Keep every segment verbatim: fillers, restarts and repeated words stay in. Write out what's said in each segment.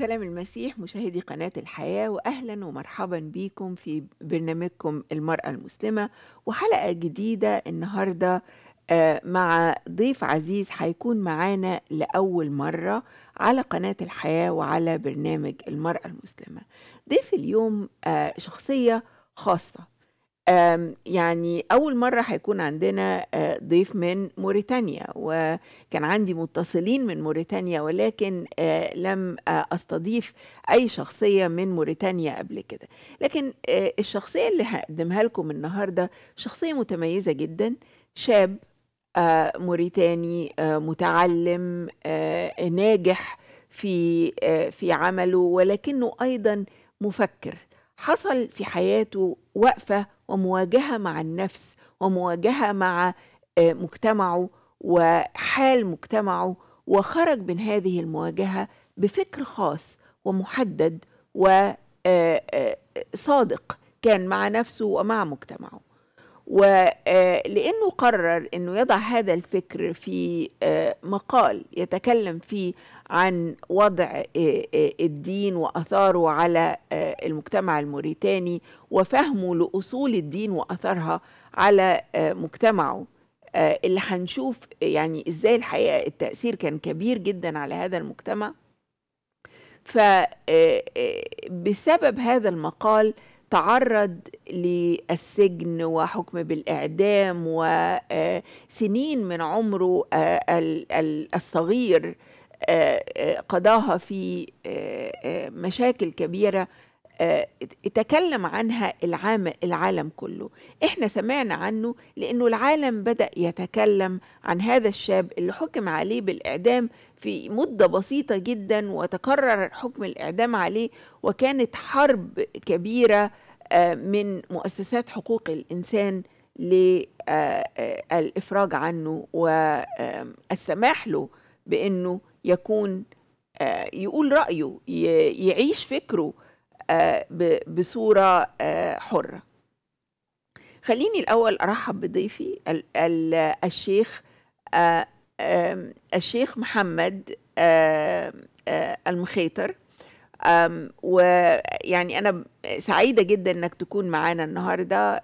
سلام المسيح مشاهدي قناة الحياة، وأهلا ومرحبا بكم في برنامجكم المرأة المسلمة وحلقة جديدة النهاردة مع ضيف عزيز هيكون معانا لأول مرة على قناة الحياة وعلى برنامج المرأة المسلمة. ضيف اليوم شخصية خاصة، يعني أول مرة هيكون عندنا ضيف من موريتانيا، وكان عندي متصلين من موريتانيا ولكن لم أستضيف أي شخصية من موريتانيا قبل كده، لكن الشخصية اللي هقدمها لكم النهاردة شخصية متميزة جدا، شاب موريتاني متعلم ناجح في في عمله، ولكنه أيضا مفكر. حصل في حياته وقفة ومواجهة مع النفس ومواجهة مع مجتمعه وحال مجتمعه، وخرج من هذه المواجهة بفكر خاص ومحدد وصادق كان مع نفسه ومع مجتمعه، ولأنه قرر أنه يضع هذا الفكر في مقال يتكلم فيه عن وضع الدين وأثاره على المجتمع الموريتاني وفهمه لأصول الدين وأثرها على مجتمعه، اللي هنشوف يعني إزاي الحقيقة التأثير كان كبير جدا على هذا المجتمع. فبسبب هذا المقال تعرض للسجن وحكم بالإعدام وسنين من عمره الصغير قضاها في مشاكل كبيرة تكلم عنها العام العالم كله. احنا سمعنا عنه لأنه العالم بدأ يتكلم عن هذا الشاب اللي حكم عليه بالإعدام في مدة بسيطة جدا، وتكرر حكم الإعدام عليه، وكانت حرب كبيرة من مؤسسات حقوق الإنسان للإفراج عنه والسماح له بأنه يكون يقول رأيه، يعيش فكره بصورة حرة. خليني الأول أرحب بضيفي الشيخ الشيخ محمد المخيطر، ويعني أنا سعيدة جدا أنك تكون معانا النهاردة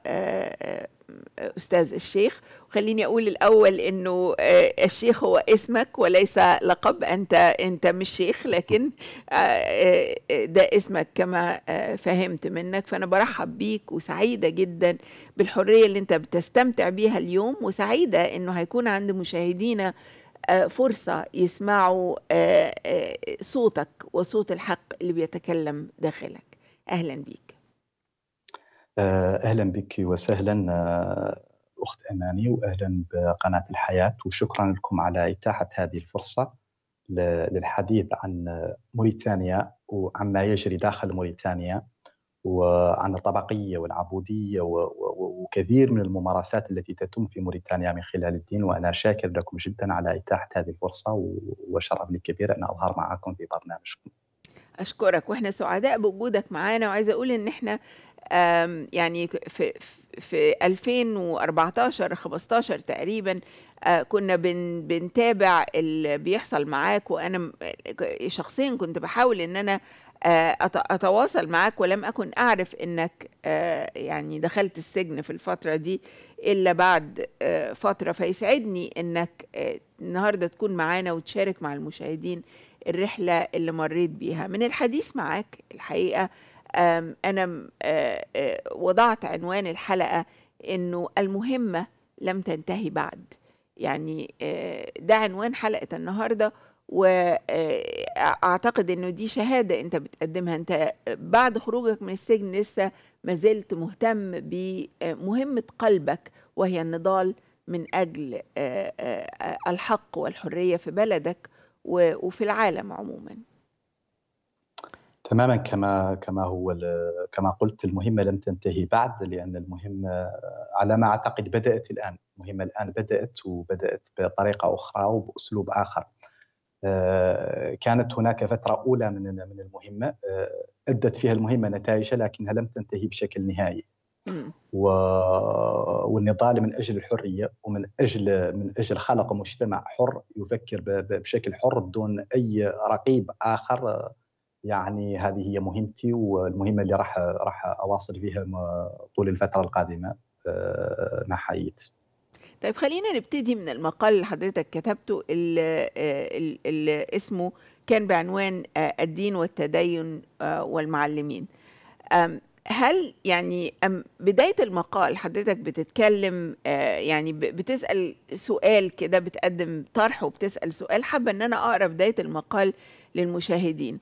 أستاذ الشيخ. خليني أقول الأول أنه الشيخ هو اسمك وليس لقب، أنت أنت مش شيخ، لكن ده اسمك كما فهمت منك. فأنا برحب بيك وسعيدة جدا بالحرية اللي أنت بتستمتع بيها اليوم، وسعيدة أنه هيكون عند مشاهدينا فرصة يسمعوا صوتك وصوت الحق اللي بيتكلم داخلك. أهلا بيك. أهلا بك وسهلا أخت أماني، وأهلا بقناة الحياة، وشكرا لكم على إتاحة هذه الفرصة للحديث عن موريتانيا وعما يجري داخل موريتانيا وعن الطبقية والعبودية وكثير من الممارسات التي تتم في موريتانيا من خلال الدين. وأنا شاكر لكم جدا على إتاحة هذه الفرصة، وشرف لي كبير أن أظهر معكم في برنامجكم. أشكرك، وإحنا سعداء بوجودك معنا. وعايزة أقول إن إحنا يعني في في ألفين وأربعتاشر خمستاشر تقريبا كنا بن بنتابع اللي بيحصل معاك، وانا شخصيا كنت بحاول ان انا اتواصل معاك، ولم اكن اعرف انك يعني دخلت السجن في الفتره دي الا بعد فتره. فيسعدني انك النهارده تكون معانا وتشارك مع المشاهدين الرحله اللي مريت بيها. من الحديث معاك الحقيقه أنا وضعت عنوان الحلقة إنه المهمة لم تنتهي بعد، يعني ده عنوان حلقة النهاردة، وأعتقد إنه دي شهادة أنت بتقدمها. أنت بعد خروجك من السجن لسه ما زلت مهتم بمهمة قلبك، وهي النضال من أجل الحق والحرية في بلدك وفي العالم عموماً. تماما، كما كما هو كما قلت، المهمه لم تنتهي بعد، لان المهمه على ما اعتقد بدات الان، المهمه الان بدات وبدات بطريقه اخرى وباسلوب اخر. كانت هناك فتره اولى من من المهمه ادت فيها المهمه نتائج، لكنها لم تنتهي بشكل نهائي. والنضال من اجل الحريه ومن اجل من اجل خلق مجتمع حر يفكر بشكل حر بدون اي رقيب اخر يعني هذه هي مهمتي، والمهمه اللي راح راح اواصل فيها طول الفتره القادمه مع حييت. طيب خلينا نبتدي من المقال اللي حضرتك كتبته اللي اسمه كان بعنوان الدين والتدين والمعلمين. هل يعني بداية المقال حضرتك بتتكلم، يعني بتسأل سؤال كده، بتقدم طرح وبتسأل سؤال، حابة ان انا اقرا بداية المقال للمشاهدين.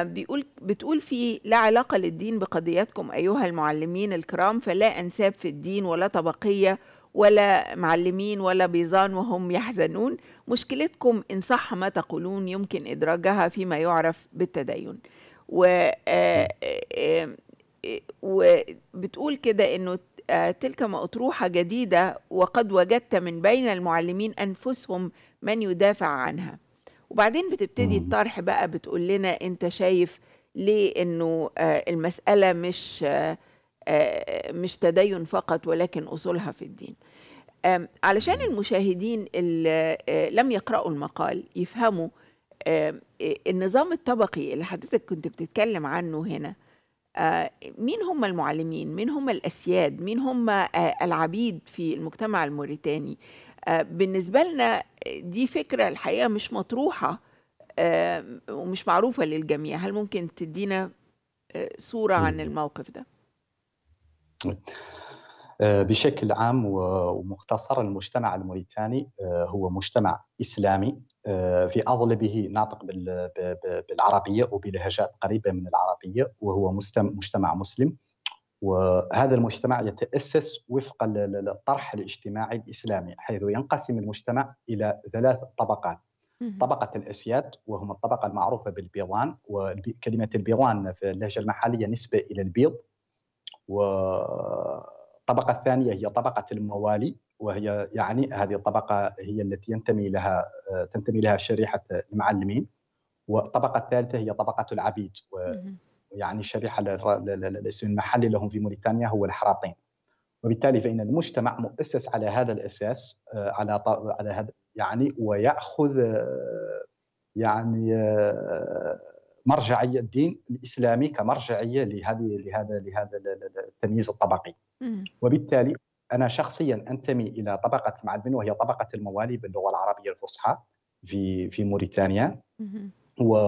بيقول بتقول فيه: لا علاقة للدين بقضياتكم ايها المعلمين الكرام، فلا انساب في الدين ولا طبقية ولا معلمين ولا بيزان وهم يحزنون. مشكلتكم إن صح ما تقولون يمكن إدراجها فيما يعرف بالتدين. وبتقول كده إنه تلك مأطروحة جديدة وقد وجدت من بين المعلمين أنفسهم من يدافع عنها. وبعدين بتبتدي الطرح بقى، بتقول لنا أنت شايف ليه إنه المسألة مش مش تدين فقط ولكن أصولها في الدين. علشان المشاهدين اللي لم يقرأوا المقال يفهموا النظام الطبقي اللي حضرتك كنت بتتكلم عنه هنا، مين هم المعلمين؟ مين هم الأسياد؟ مين هم العبيد في المجتمع الموريتاني؟ بالنسبة لنا دي فكرة الحقيقة مش مطروحة ومش معروفة للجميع. هل ممكن تدينا صورة عن الموقف ده؟ بشكل عام ومختصر، المجتمع الموريتاني هو مجتمع إسلامي في أغلبه ناطق بالعربية وبلهجات قريبة من العربية، وهو مجتمع مسلم. وهذا المجتمع يتأسس وفق الطرح الاجتماعي الإسلامي، حيث ينقسم المجتمع إلى ثلاث طبقات: طبقة الأسياد، وهم الطبقة المعروفة بالبيضان، وكلمة البيضان في اللهجة المحلية نسبة إلى البيض. والطبقة الثانية هي طبقة الموالي، وهي يعني هذه الطبقة هي التي ينتمي لها تنتمي لها شريحة المعلمين. والطبقة الثالثة هي طبقة العبيد، ويعني الشريحة الاسم المحلي لهم في موريتانيا هو الحراطين. وبالتالي فإن المجتمع مؤسس على هذا الأساس، على على هذا يعني، ويأخذ يعني مرجعية الدين الإسلامي كمرجعية لهذه لهذا لهذا التمييز الطبقي. وبالتالي أنا شخصيا أنتمي إلى طبقة المعلمين، وهي طبقة الموالي باللغة العربية الفصحى في في موريتانيا. و...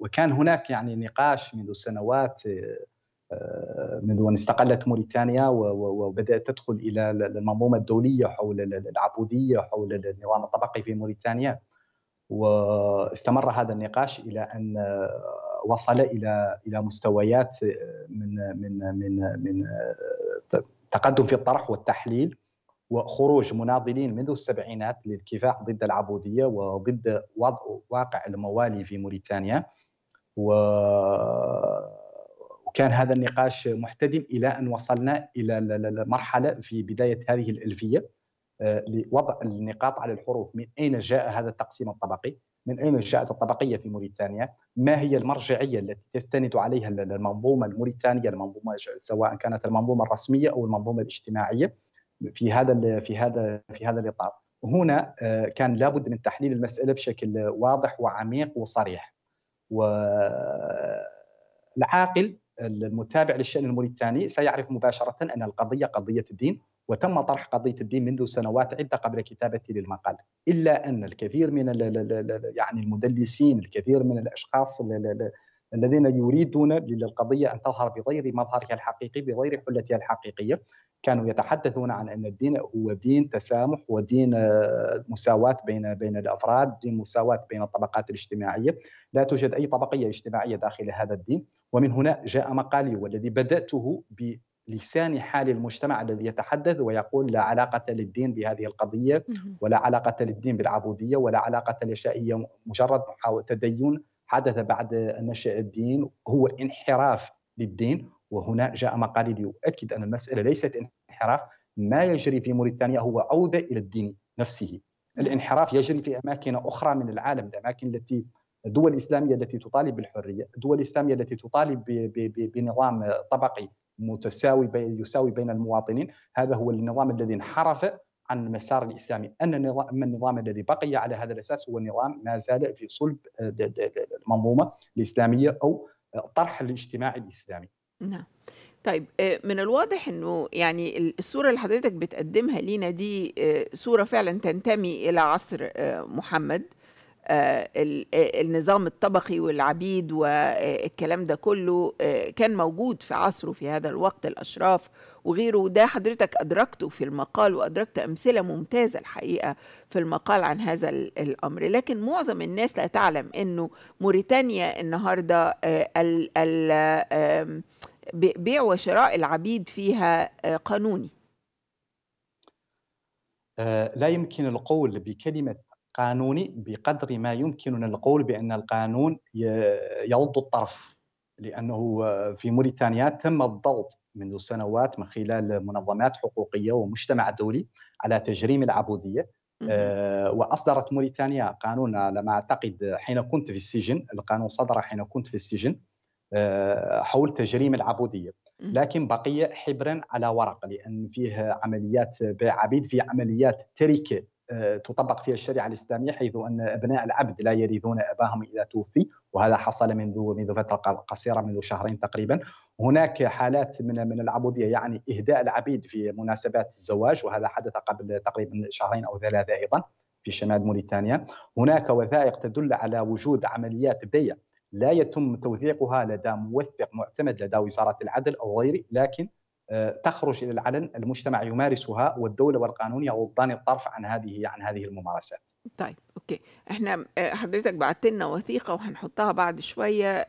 وكان هناك يعني نقاش منذ سنوات، منذ أن استقلت موريتانيا وبدأت تدخل إلى المنظومة الدولية حول العبودية، حول النظام الطبقي في موريتانيا. واستمر هذا النقاش الى ان وصل الى الى مستويات من من من من تقدم في الطرح والتحليل، وخروج مناضلين منذ السبعينات للكفاح ضد العبوديه وضد وضع واقع الموالي في موريتانيا. وكان هذا النقاش محتدم الى ان وصلنا الى المرحله في بدايه هذه الالفيه لوضع النقاط على الحروف. من أين جاء هذا التقسيم الطبقي؟ من أين جاءت الطبقية في موريتانيا؟ ما هي المرجعية التي تستند عليها المنظومة الموريتانية، المنظومة سواء كانت المنظومة الرسمية أو المنظومة الاجتماعية في هذا في هذا في هذا الإطار؟ هنا كان لابد من تحليل المسألة بشكل واضح وعميق وصريح. والعاقل المتابع للشأن الموريتاني سيعرف مباشرة أن القضية قضية الدين، وتم طرح قضية الدين منذ سنوات عدة قبل كتابتي للمقال. إلا أن الكثير من يعني المدلسين، الكثير من الأشخاص الذين يريدون للقضية أن تظهر بغير مظهرها الحقيقي، بغير حلتها الحقيقية، كانوا يتحدثون عن أن الدين هو دين تسامح، ودين مساواة بين بين الأفراد، دين مساواة بين الطبقات الاجتماعية، لا توجد أي طبقية اجتماعية داخل هذا الدين. ومن هنا جاء مقالي، والذي بدأته ب لسان حال المجتمع الذي يتحدث ويقول: لا علاقة للدين بهذه القضية، ولا علاقة للدين بالعبودية، ولا علاقة لشيء، مجرد تدين حدث بعد نشأة الدين، هو انحراف للدين. وهنا جاء مقالي ليؤكد أن المسألة ليست انحراف، ما يجري في موريتانيا هو عودة إلى الدين نفسه. الانحراف يجري في أماكن أخرى من العالم، الأماكن التي الدول الإسلامية التي تطالب بالحرية، الدول الإسلامية التي تطالب بنظام طبقي متساوي يساوي بين المواطنين. هذا هو النظام الذي انحرف عن المسار الإسلامي، أن النظام النظام الذي بقي على هذا الأساس هو نظام ما زال في صلب المنظومة الإسلامية أو طرح الاجتماع الإسلامي. نعم. طيب، من الواضح أنه يعني الصورة اللي حضرتك بتقدمها لينا دي صورة فعلا تنتمي إلى عصر محمد، النظام الطبقي والعبيد والكلام ده كله كان موجود في عصره في هذا الوقت، الأشراف وغيره. ده حضرتك أدركته في المقال وأدركت أمثلة ممتازة الحقيقة في المقال عن هذا الأمر، لكن معظم الناس لا تعلم أنه موريتانيا النهاردة ال ال بيع وشراء العبيد فيها قانوني. لا يمكن القول بكلمة قانوني بقدر ما يمكننا القول بأن القانون يضد الطرف، لأنه في موريتانيا تم الضغط منذ سنوات من خلال منظمات حقوقية ومجتمع دولي على تجريم العبودية. وأصدرت موريتانيا قانون على ما أعتقد حين كنت في السجن، القانون صدر حين كنت في السجن حول تجريم العبودية، لكن بقي حبرا على ورق، لأن فيه عمليات بيع عبيد، في عمليات تركة تطبق فيها الشريعة الإسلامية، حيث أن أبناء العبد لا يرثون أباهم إذا توفي، وهذا حصل منذ منذ فترة قصيرة، منذ شهرين تقريبا. هناك حالات من من العبودية، يعني إهداء العبيد في مناسبات الزواج، وهذا حدث قبل تقريبا شهرين أو ثلاثة أيضا في شمال موريتانيا. هناك وثائق تدل على وجود عمليات بيع لا يتم توثيقها لدى موثق معتمد لدى وزارة العدل أو غيره، لكن تخرج إلى العلن، المجتمع يمارسها، والدولة والقانون يغضان الطرف عن هذه عن هذه الممارسات. طيب، أوكي، احنا حضرتك بعت لنا وثيقة وهنحطها بعد شوية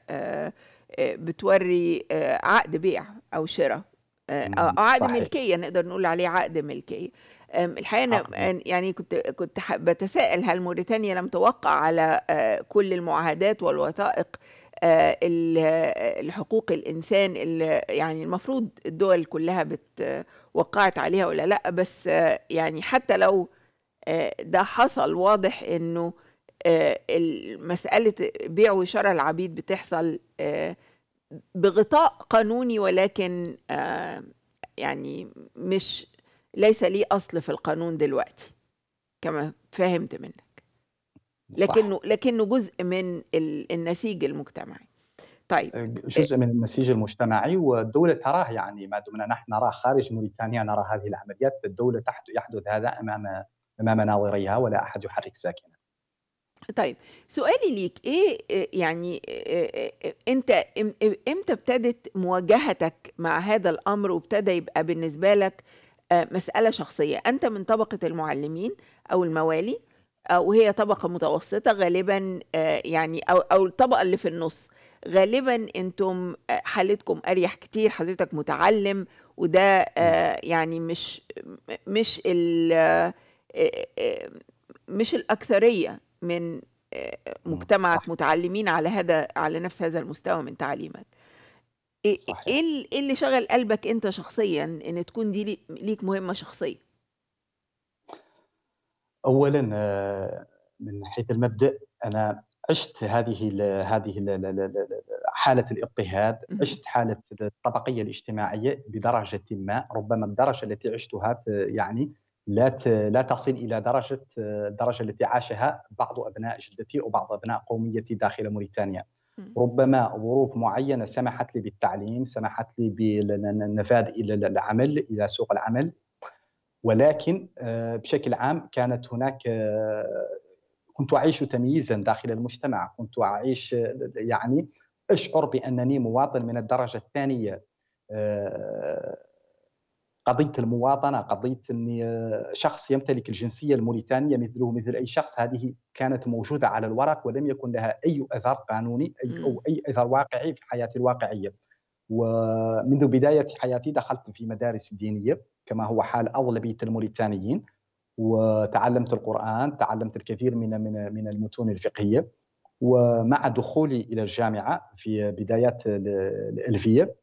بتوري عقد بيع أو شراء أو عقد ملكية، نقدر نقول عليه عقد ملكية. الحقيقة أنا يعني كنت كنت بتساءل هل موريتانيا لم توقع على كل المعاهدات والوثائق الحقوق الإنسان اللي يعني المفروض الدول كلها وقعت عليها ولا لأ؟ بس يعني حتى لو ده حصل، واضح إنه مسألة بيع وشراء العبيد بتحصل بغطاء قانوني، ولكن يعني مش ليس ليه أصل في القانون دلوقتي كما فهمت منه، لكنه لكنه جزء من النسيج المجتمعي. طيب، جزء من النسيج المجتمعي، والدولة تراه، يعني ما دمنا نحن نراه خارج موريتانيا نرى هذه العمليات، فالدولة تحت يحدث هذا امام امام ناظريها ولا احد يحرك ساكنا. طيب، سؤالي ليك ايه، يعني انت امتى ابتدت مواجهتك مع هذا الامر وابتدى يبقى بالنسبة لك مسألة شخصية؟ انت من طبقة المعلمين او الموالي، وهي طبقة متوسطة غالبا، يعني أو, أو الطبقة اللي في النص غالبا. أنتم حالتكم أريح كتير، حضرتك متعلم، وده يعني مش مش ال مش الأكثرية من مجتمعك متعلمين على هذا على نفس هذا المستوى من تعليمك. إيه اللي شغل قلبك أنت شخصيا إن تكون دي ليك مهمة شخصية؟ أولا من حيث المبدأ، أنا عشت هذه ال هذه ال حالة الاضطهاد، عشت حالة الطبقية الاجتماعية بدرجة ما، ربما الدرجة التي عشتها يعني لا لا تصل إلى درجة الدرجة التي عاشها بعض أبناء جدتي وبعض أبناء قوميتي داخل موريتانيا. ربما ظروف معينة سمحت لي بالتعليم، سمحت لي بالنفاذ إلى العمل، إلى سوق العمل، ولكن بشكل عام كانت هناك، كنت أعيش تمييزا داخل المجتمع، كنت أعيش يعني أشعر بأنني مواطن من الدرجة الثانية. قضية المواطنة، قضية أني شخص يمتلك الجنسية الموريتانية مثله مثل أي شخص، هذه كانت موجودة على الورق ولم يكن لها أي أثر قانوني أو أي أثر واقعي في حياتي الواقعية. ومنذ بداية حياتي دخلت في مدارس دينية كما هو حال أغلبية الموريتانيين، وتعلمت القرآن، تعلمت الكثير من من من المتون الفقهية. ومع دخولي إلى الجامعة في بدايات الألفية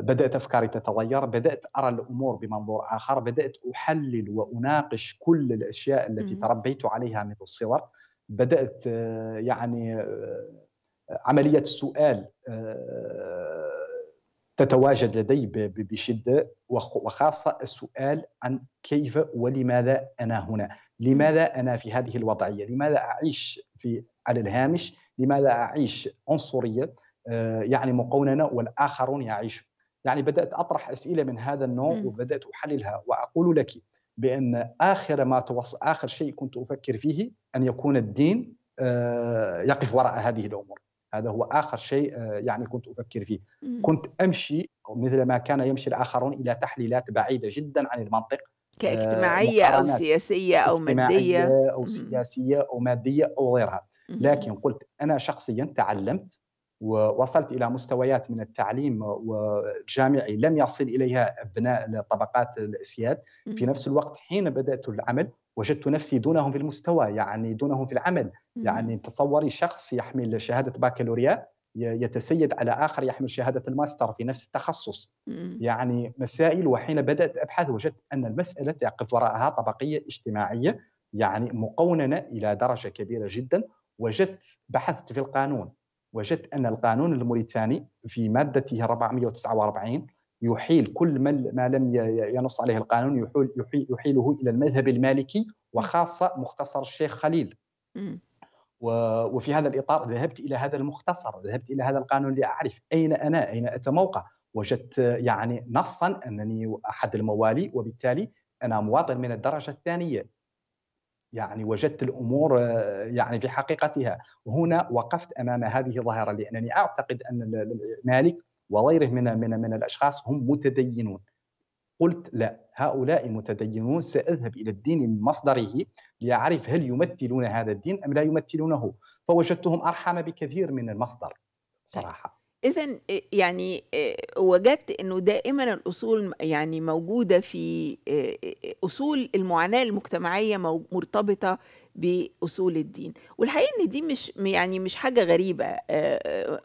بدأت أفكاري تتغير، بدأت أرى الأمور بمنظور آخر، بدأت أحلل وأناقش كل الأشياء التي تربيت عليها منذ الصغر، بدأت يعني عملية السؤال تتواجد لدي بشدة، وخاصة السؤال عن كيف ولماذا أنا هنا، لماذا أنا في هذه الوضعية، لماذا أعيش في على الهامش، لماذا أعيش عنصرية يعني مقوننة والآخرون يعيش. يعني بدأت أطرح أسئلة من هذا النوع وبدأت أحللها، وأقول لك بأن آخر ما توص آخر شيء كنت أفكر فيه أن يكون الدين يقف وراء هذه الأمور. هذا هو آخر شيء يعني كنت أفكر فيه. كنت أمشي مثل ما كان يمشي الآخرون إلى تحليلات بعيدة جدا عن المنطق، كاجتماعية أو سياسية أو مادية أو سياسية أو مادية أو غيرها. لكن قلت أنا شخصيا تعلمت ووصلت إلى مستويات من التعليم والجامعي لم يصل إليها أبناء طبقات الأسياد. في نفس الوقت حين بدأت العمل وجدت نفسي دونهم في المستوى، يعني دونهم في العمل. يعني تصوري شخص يحمل شهادة بكالوريا يتسيد على آخر يحمل شهادة الماستر في نفس التخصص. يعني مسائل، وحين بدأت أبحث وجدت أن المسألة يقف وراءها طبقية اجتماعية يعني مقوننة إلى درجة كبيرة جدا. وجدت بحثت في القانون، وجدت أن القانون الموريتاني في مادته أربعمائة وتسعة وأربعين يحيل كل ما لم ينص عليه القانون يحيل يحيل يحيله إلى المذهب المالكي، وخاصة مختصر الشيخ خليل. وفي هذا الإطار ذهبت إلى هذا المختصر، ذهبت إلى هذا القانون لأعرف أين أنا، أين أتموقع. وجدت يعني نصا أنني أحد الموالي وبالتالي أنا مواطن من الدرجة الثانية. يعني وجدت الأمور يعني في حقيقتها، وهنا وقفت أمام هذه الظاهرة، لأنني أعتقد أن مالك وغيره من من من الأشخاص هم متدينون. قلت لا، هؤلاء متدينون، سأذهب إلى الدين من مصدره لأعرف هل يمثلون هذا الدين أم لا يمثلونه. فوجدتهم أرحم بكثير من المصدر صراحة. إذن يعني وجدت أنه دائما الأصول يعني موجودة في أصول المعاناة المجتمعية مرتبطة بأصول الدين. والحقيقة أن دي مش يعني مش حاجة غريبة.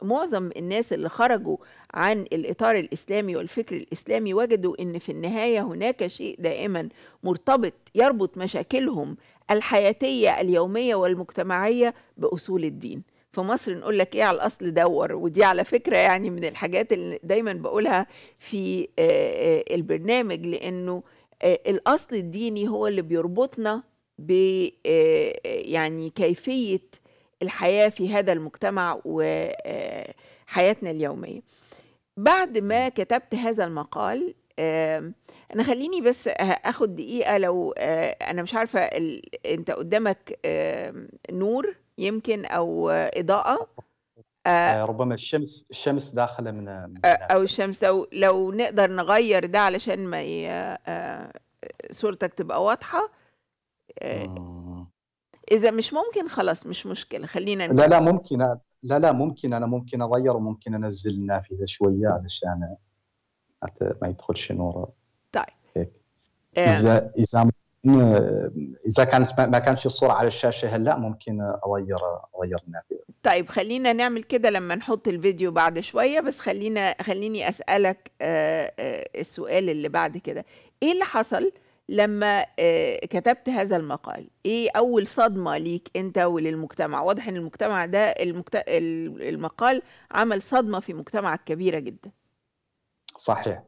معظم الناس اللي خرجوا عن الإطار الإسلامي والفكر الإسلامي وجدوا أن في النهاية هناك شيء دائما مرتبط يربط مشاكلهم الحياتية اليومية والمجتمعية بأصول الدين. في مصر نقول لك ايه على الاصل دور، ودي على فكره يعني من الحاجات اللي دايما بقولها في البرنامج، لانه الاصل الديني هو اللي بيربطنا ب يعني كيفيه الحياه في هذا المجتمع وحياتنا اليوميه. بعد ما كتبت هذا المقال، انا خليني بس اخد دقيقه، لو انا مش عارفه انت قدامك نور يمكن او اضاءه، آه ربما الشمس الشمس داخله من آه او الشمس، لو لو نقدر نغير ده علشان ما آه صورتك تبقى واضحه. آه اذا مش ممكن خلاص مش مشكله، خلينا نكمل. لا لا ممكن، لا لا ممكن، انا ممكن اغير وممكن انزل النافذه شويه علشان حتى ما يدخلش نور. طيب هيك. آه. اذا اذا إذا كانت ما كانتش الصورة على الشاشة هلا ممكن أغير أغير النافذة. طيب خلينا نعمل كده لما نحط الفيديو بعد شوية، بس خلينا خليني أسألك السؤال اللي بعد كده. إيه اللي حصل لما كتبت هذا المقال؟ إيه أول صدمة ليك أنت وللمجتمع؟ واضح إن المجتمع ده المجت... المقال عمل صدمة في مجتمعك كبيرة جدا. صحيح.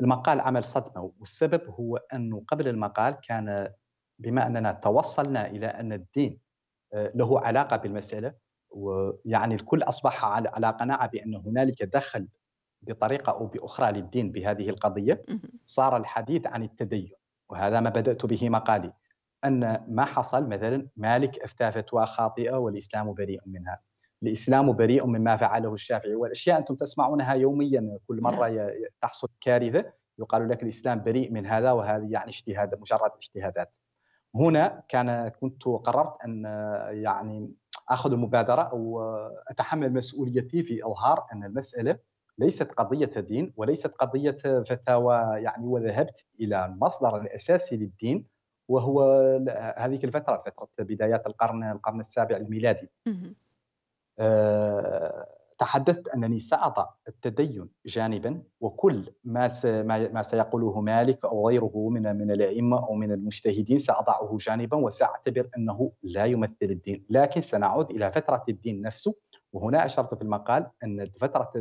المقال عمل صدمة، والسبب هو أنه قبل المقال كان بما أننا توصلنا إلى أن الدين له علاقة بالمسألة، ويعني الكل أصبح على قناعة بأن هنالك دخل بطريقة أو بأخرى للدين بهذه القضية. صار الحديث عن التدين، وهذا ما بدأت به مقالي، أن ما حصل مثلا مالك أفتى فتوى خاطئة والإسلام بريء منها، الإسلام بريء مما فعله الشافعي، والأشياء أنتم تسمعونها يوميا. كل مرة تحصل كارثة يقال لك الإسلام بريء من هذا وهذه، يعني اجتهاد، مجرد اجتهادات. هنا كان كنت قررت أن يعني أخذ المبادرة وأتحمل مسؤوليتي في إظهار أن المسألة ليست قضية دين وليست قضية فتاوى يعني. وذهبت إلى المصدر الأساسي للدين، وهو هذه الفترة فترة بدايات القرن القرن السابع الميلادي. تحدثت أنني سأضع التدين جانبا، وكل ما ما سيقوله مالك أو غيره من من الأئمة أو من المجتهدين سأضعه جانبا، وسأعتبر أنه لا يمثل الدين. لكن سنعود إلى فترة الدين نفسه وهنا اشرت في المقال ان فتره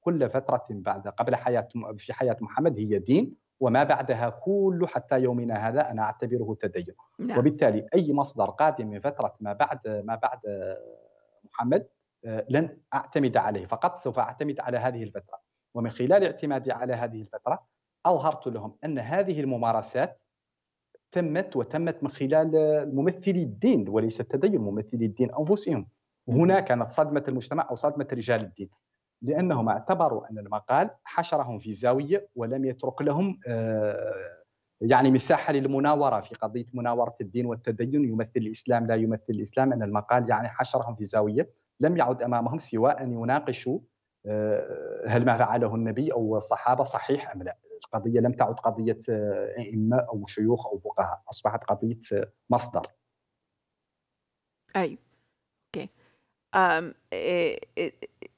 كل فتره بعد قبل حياه في حياه محمد هي دين، وما بعدها كله حتى يومنا هذا انا اعتبره تدين. نعم. وبالتالي اي مصدر قادم من فتره ما بعد ما بعد محمد لن اعتمد عليه، فقط سوف اعتمد على هذه الفتره. ومن خلال اعتمادي على هذه الفتره اظهرت لهم ان هذه الممارسات تمت وتمت من خلال ممثلي الدين وليس التدين، ممثلي الدين انفسهم. وهنا كانت صدمه المجتمع او صدمه رجال الدين، لانهم اعتبروا ان المقال حشرهم في زاويه ولم يترك لهم يعني مساحه للمناوره في قضيه مناوره الدين والتدين، يمثل الاسلام لا يمثل الاسلام، ان المقال يعني حشرهم في زاويه لم يعد امامهم سوى ان يناقشوا هل ما فعله النبي او الصحابه صحيح ام لا. القضيه لم تعد قضيه ائمه او شيوخ او فقهاء، اصبحت قضيه مصدر. اي اوكي. أم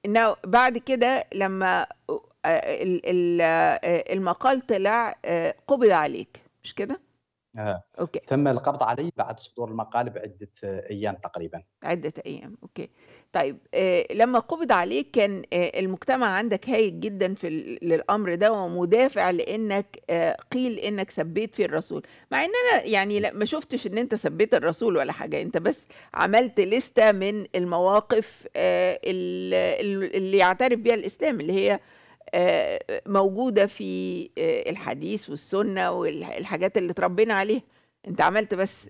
إنه بعد كده لما المقال طلع قبض عليك، مش كده؟ آه. أوكي. تم القبض علي بعد صدور المقال بعدة أيام تقريبا. عدة أيام، أوكي. طيب لما قبض عليك كان المجتمع عندك هايج جدا في للأمر ده ومدافع لأنك قيل إنك سبيت في الرسول، مع إن أنا يعني ما شفتش إن أنت سبيت الرسول ولا حاجة، أنت بس عملت لستة من المواقف اللي يعترف بها الإسلام اللي هي موجودة في الحديث والسنة والحاجات اللي تربينا عليها. انت عملت بس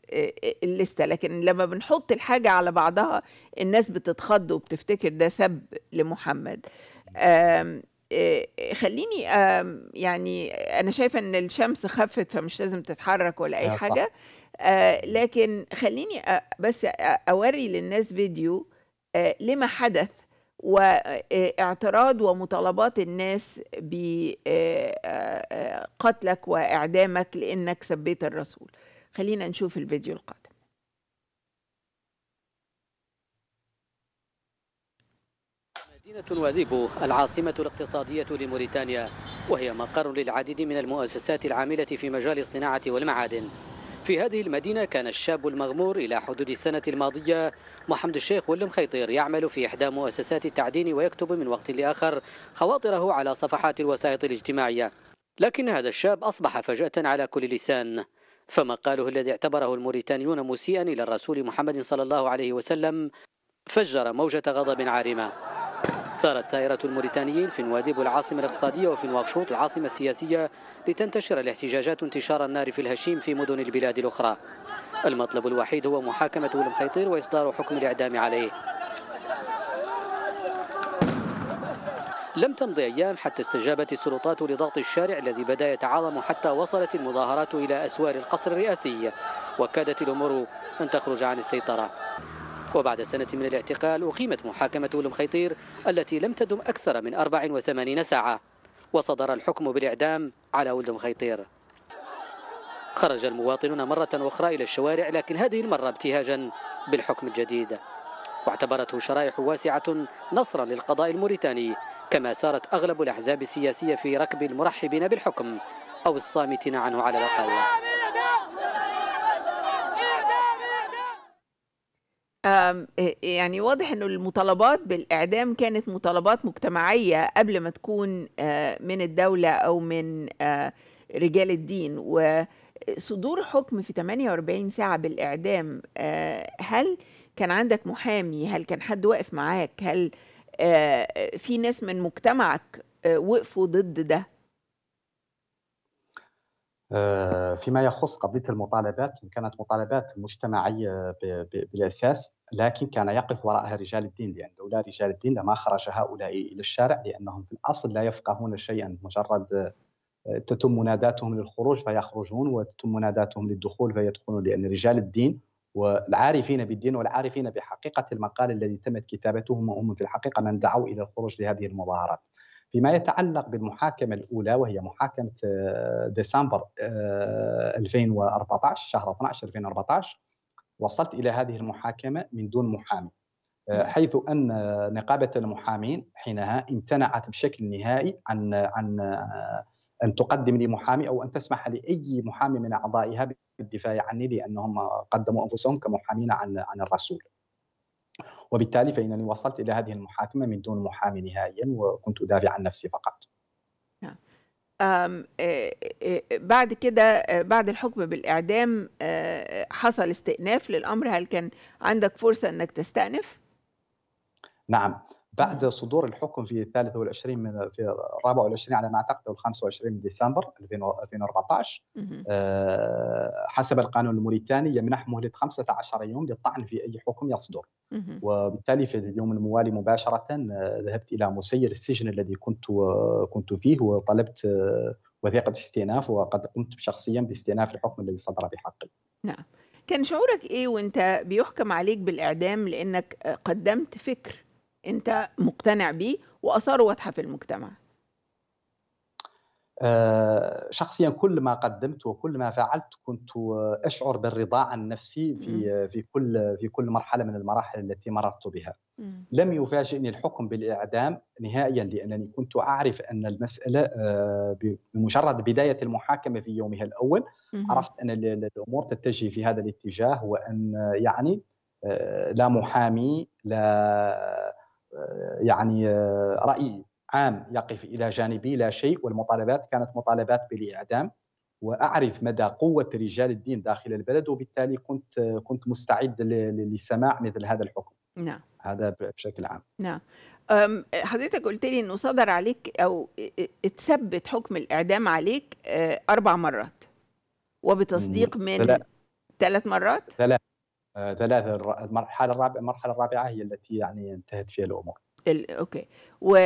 الليستة، لكن لما بنحط الحاجة على بعضها الناس بتتخض وبتفتكر ده سب لمحمد. خليني يعني أنا شايفة أن الشمس خفت فمش لازم تتحرك ولا أي حاجة، لكن خليني بس أوري للناس فيديو لما حدث واعتراض ومطالبات الناس بقتلك وإعدامك لأنك سبيت الرسول. خلينا نشوف الفيديو القادم. مدينة نواذيب العاصمة الاقتصادية لموريتانيا، وهي مقر للعديد من المؤسسات العاملة في مجال الصناعة والمعادن. في هذه المدينة كان الشاب المغمور إلى حدود السنة الماضية محمد الشيخ والمخيطير يعمل في إحدى مؤسسات التعدين ويكتب من وقت لآخر خواطره على صفحات الوسائط الاجتماعية، لكن هذا الشاب أصبح فجأة على كل لسان. فمقاله الذي اعتبره الموريتانيون مسيئا إلى الرسول محمد صلى الله عليه وسلم فجر موجة غضب عارمة. ثارت ثائرة الموريتانيين في نواذيب العاصمة الاقتصادية وفي نواكشوط العاصمة السياسية لتنتشر الاحتجاجات انتشار النار في الهشيم في مدن البلاد الأخرى. المطلب الوحيد هو محاكمة المخيطير وإصدار حكم الإعدام عليه. لم تمض أيام حتى استجابت السلطات لضغط الشارع الذي بدأ يتعاظم، حتى وصلت المظاهرات إلى أسوار القصر الرئاسي وكادت الأمور أن تخرج عن السيطرة. وبعد سنة من الاعتقال أقيمت محاكمة المخيطير التي لم تدم أكثر من أربع وثمانين ساعة، وصدر الحكم بالإعدام على ولد المخيطير. خرج المواطنون مرة أخرى إلى الشوارع، لكن هذه المرة ابتهاجا بالحكم الجديد، واعتبرته شرائح واسعة نصرا للقضاء الموريتاني، كما سارت أغلب الأحزاب السياسية في ركب المرحبين بالحكم أو الصامتين عنه على الأقل. يعني واضح أن المطالبات بالإعدام كانت مطالبات مجتمعية قبل ما تكون من الدولة أو من رجال الدين. وصدور حكم في ثمانية وأربعين ساعة بالإعدام، هل كان عندك محامي؟ هل كان حد واقف معاك؟ هل في ناس من مجتمعك وقفوا ضد ده؟ فيما يخص قضية المطالبات كانت مطالبات مجتمعية بالأساس، لكن كان يقف وراءها رجال الدين، لأن لولا رجال الدين لما خرج هؤلاء إلى الشارع، لأنهم في الأصل لا يفقهون شيئا، مجرد تتم مناداتهم للخروج فيخرجون وتتم مناداتهم للدخول فيدخلون، لأن رجال الدين والعارفين بالدين والعارفين بحقيقة المقال الذي تمت كتابتهم هم في الحقيقة من دعوا إلى الخروج لهذه المظاهرات. فيما يتعلق بالمحاكمة الأولى وهي محاكمة ديسمبر ألفين وأربعة عشر، شهر اثني عشر ألفين وأربعة عشر، وصلت إلى هذه المحاكمة من دون محامي، حيث أن نقابة المحامين حينها امتنعت بشكل نهائي عن عن أن تقدم لي محامي أو أن تسمح لأي محامي من أعضائها بالدفاع عني، لأنهم قدموا أنفسهم كمحامين عن عن الرسول. وبالتالي فإنني وصلت إلى هذه المحاكمة من دون محامي نهائيا، وكنت أدافع عن نفسي فقط. بعد كده بعد الحكم بالإعدام حصل استئناف للأمر، هل كان عندك فرصة أنك تستأنف؟ نعم، بعد صدور الحكم في ثلاثة وعشرين من في أربعة وعشرين على ما أعتقد خمسة وعشرين من ديسمبر ألفين وأربعة عشر، أه حسب القانون الموريتاني يمنح مهلة خمسة عشر يوم للطعن في أي حكم يصدر. مه. وبالتالي في اليوم الموالي مباشرة ذهبت إلى مسير السجن الذي كنت كنت فيه وطلبت وثيقة استئناف، وقد قمت شخصيا باستئناف الحكم الذي صدر بحقي. نعم، كان شعورك إيه وأنت بيحكم عليك بالإعدام لأنك قدمت فكر أنت مقتنع به وأثاره واضحة في المجتمع؟ أه شخصيا كل ما قدمت وكل ما فعلت كنت أشعر بالرضا عن نفسي في في كل في كل مرحلة من المراحل التي مررت بها. مم. لم يفاجئني الحكم بالإعدام نهائيا، لأنني كنت أعرف أن المسألة بمجرد بداية المحاكمة في يومها الأول، مم. عرفت أن الأمور تتجه في هذا الاتجاه، وأن يعني لا محامي لا يعني رأي عام يقف إلى جانبي، لا شيء. والمطالبات كانت مطالبات بالإعدام، وأعرف مدى قوة رجال الدين داخل البلد، وبالتالي كنت كنت مستعد لسماع مثل هذا الحكم. نعم، هذا بشكل عام. نعم، حضرتك قلت لي أنه صدر عليك أو اتثبت حكم الإعدام عليك أربع مرات وبتصديق من ثلاث, ثلاث مرات ثلاث ثلاثة. المرحلة الرابعة المرحلة الرابعة هي التي يعني انتهت فيها الأمور. اوكي، و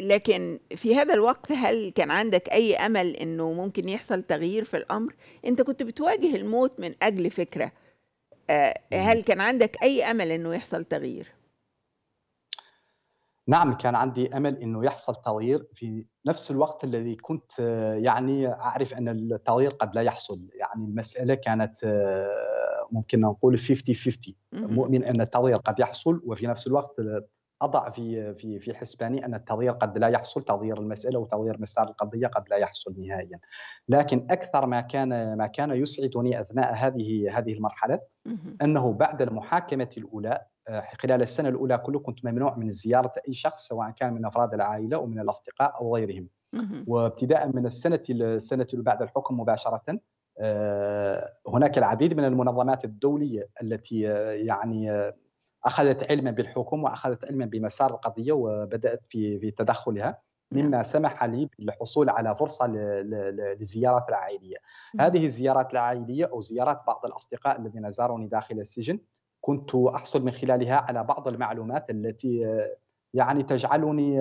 لكن في هذا الوقت هل كان عندك أي أمل إنه ممكن يحصل تغيير في الأمر؟ أنت كنت بتواجه الموت من أجل فكرة، هل كان عندك أي أمل إنه يحصل تغيير؟ نعم، كان عندي أمل إنه يحصل تغيير في نفس الوقت الذي كنت يعني أعرف أن التغيير قد لا يحصل. يعني المسألة كانت ممكن نقول خمسين خمسين، مؤمن أن التغيير قد يحصل، وفي نفس الوقت أضع في في في حسباني أن التغيير قد لا يحصل، تغيير المسألة وتغيير مسار القضية قد لا يحصل نهائيا. لكن أكثر ما كان ما كان يسعدني أثناء هذه هذه المرحلة أنه بعد المحاكمة الأولى خلال السنة الأولى كله كنت ممنوع من زيارة أي شخص، سواء كان من أفراد العائلة أو من الأصدقاء أو غيرهم. وابتداء من السنة السنة بعد الحكم مباشرة هناك العديد من المنظمات الدولية التي يعني أخذت علما بالحكم وأخذت علما بمسار القضية وبدأت في في تدخلها، مما سمح لي بالحصول على فرصة للزيارات العائلية. هذه الزيارات العائلية أو زيارات بعض الأصدقاء الذين زاروني داخل السجن كنت أحصل من خلالها على بعض المعلومات التي يعني تجعلني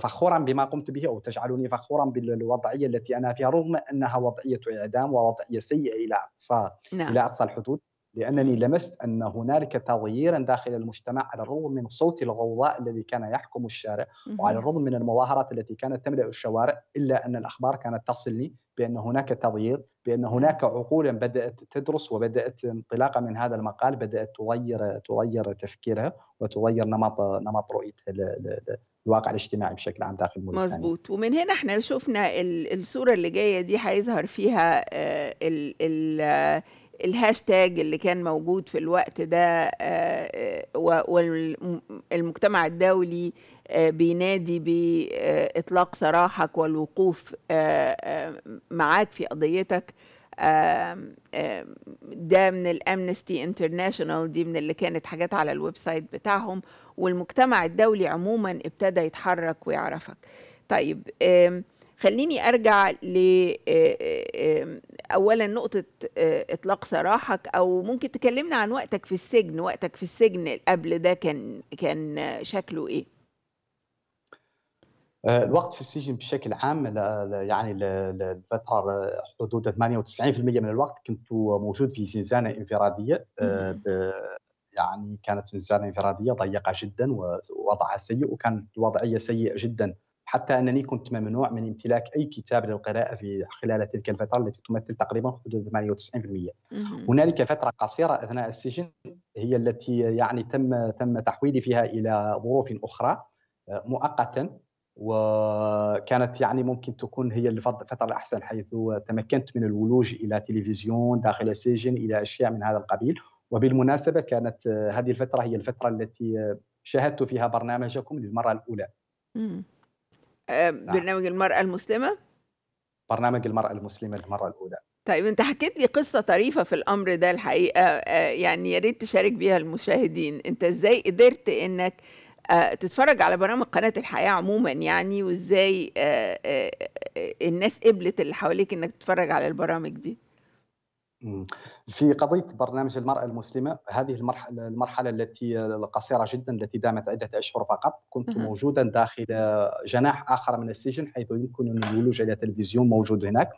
فخورا بما قمت به، أو تجعلني فخورا بالوضعية التي أنا فيها، رغم أنها وضعية إعدام ووضعية سيئة إلى أقصى نعم. إلى أقصى الحدود، لأنني لمست أن هنالك تغييرا داخل المجتمع، على الرغم من صوت الغوغاء الذي كان يحكم الشارع، وعلى الرغم من المظاهرات التي كانت تملأ الشوارع، إلا أن الأخبار كانت تصلني بأن هناك تغيير، بأن هناك عقولا بدأت تدرس، وبدأت انطلاقا من هذا المقال بدأت تغير تغير تفكيرها وتغير نمط نمط رؤيتها للواقع الاجتماعي بشكل عام داخل موريتانيا. مظبوط، ومن هنا احنا شفنا الصورة اللي جاية دي هيظهر فيها ال ال الهاشتاج اللي كان موجود في الوقت ده، والمجتمع الدولي بينادي بإطلاق سراحك والوقوف معاك في قضيتك. ده من الأمنستي انترناشونال، دي من اللي كانت حاجات على الويب سايت بتاعهم، والمجتمع الدولي عموما ابتدى يتحرك ويعرفك. طيب، خليني أرجع لأولا نقطة إطلاق سراحك، أو ممكن تكلمنا عن وقتك في السجن. وقتك في السجن قبل ده كان كان شكله إيه؟ الوقت في السجن بشكل عام يعني الفترة حدود ثمانية وتسعين بالمئة من الوقت كنت موجود في زنزانة انفرادية، يعني كانت زنزانة انفرادية ضيقة جدا ووضعها سيء، وكانت الوضعية سيئة جدا، حتى أنني كنت ممنوع من امتلاك أي كتاب للقراءة في خلال تلك الفترة التي تمثل تقريبا حدود ثمانية وتسعين بالمئة. هنالك فترة قصيرة أثناء السجن هي التي يعني تم تم تحويلي فيها إلى ظروف أخرى مؤقتا، وكانت يعني ممكن تكون هي الفترة الأحسن، حيث تمكنت من الولوج إلى تلفزيون داخل السجن، إلى أشياء من هذا القبيل، وبالمناسبة كانت هذه الفترة هي الفترة التي شاهدت فيها برنامجكم للمرة الأولى. امم آه نعم. برنامج المرأة المسلمة؟ برنامج المرأة المسلمة للمرة الأولى. طيب أنت حكيت لي قصة طريفة في الأمر ده الحقيقة، آه يعني يا ريت تشارك بيها المشاهدين. أنت إزاي قدرت إنك آه تتفرج على برامج قناة الحياة عموما يعني، وإزاي آه آه الناس قبلت اللي حواليك إنك تتفرج على البرامج دي؟ في قضية برنامج المرأة المسلمة، هذه المرحلة, المرحلة التي القصيرة جدا التي دامت عدة أشهر فقط، كنت موجودا داخل جناح آخر من السجن حيث يمكن الولوج إلى تلفزيون موجود هناك،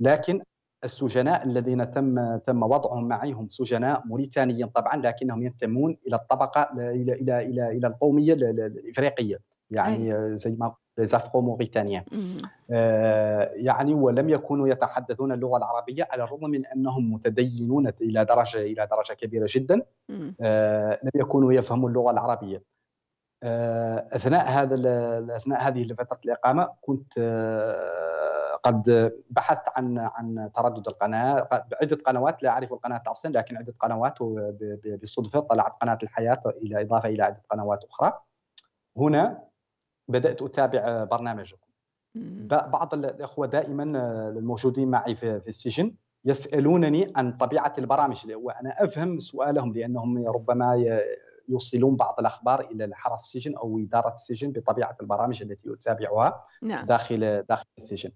لكن السجناء الذين تم تم وضعهم معي هم سجناء موريتانيين طبعا، لكنهم ينتمون إلى الطبقة إلى إلى إلى إلى القومية الإفريقية، يعني زي ما زافرو موريتانيا آه يعني، ولم يكونوا يتحدثون اللغة العربية على الرغم من أنهم متدينون إلى درجة إلى درجة كبيرة جدا، آه لم يكونوا يفهموا اللغة العربية. آه أثناء هذا أثناء هذه فترة الإقامة كنت آه قد بحثت عن عن تردد القناة، عدة قنوات، لا أعرف القناة تعصين لكن عدة قنوات، بالصدفة طلعت قناة الحياة إلى إضافة إلى عدة قنوات أخرى. هنا بدأت أتابع برنامجكم. بعض الأخوة دائما الموجودين معي في السجن يسألونني عن طبيعة البرامج، وأنا أفهم سؤالهم لأنهم ربما يوصلون بعض الأخبار إلى حرس السجن أو إدارة السجن بطبيعة البرامج التي أتابعها نعم. داخل داخل السجن.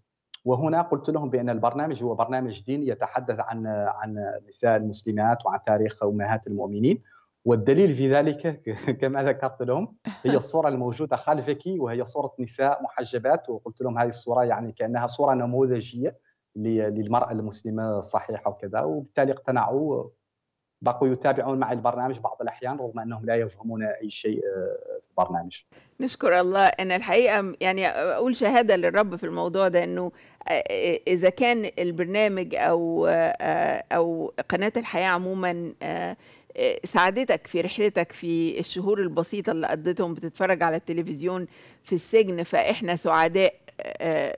وهنا قلت لهم بأن البرنامج هو برنامج ديني يتحدث عن عن نساء المسلمات وعن تاريخ أمهات المؤمنين، والدليل في ذلك كما ذكرت لهم هي الصورة الموجودة خلفك، وهي صورة نساء محجبات، وقلت لهم هذه الصورة يعني كأنها صورة نموذجية للمرأة المسلمة الصحيحة وكذا، وبالتالي اقتنعوا، بقوا يتابعون معي البرنامج بعض الأحيان رغم أنهم لا يفهمون أي شيء في البرنامج. نشكر الله. أنا الحقيقة يعني أقول شهادة للرب في الموضوع ده، أنه إذا كان البرنامج أو أو قناة الحياة عموما ساعدتك في رحلتك في الشهور البسيطة اللي قضيتهم بتتفرج على التلفزيون في السجن، فإحنا سعداء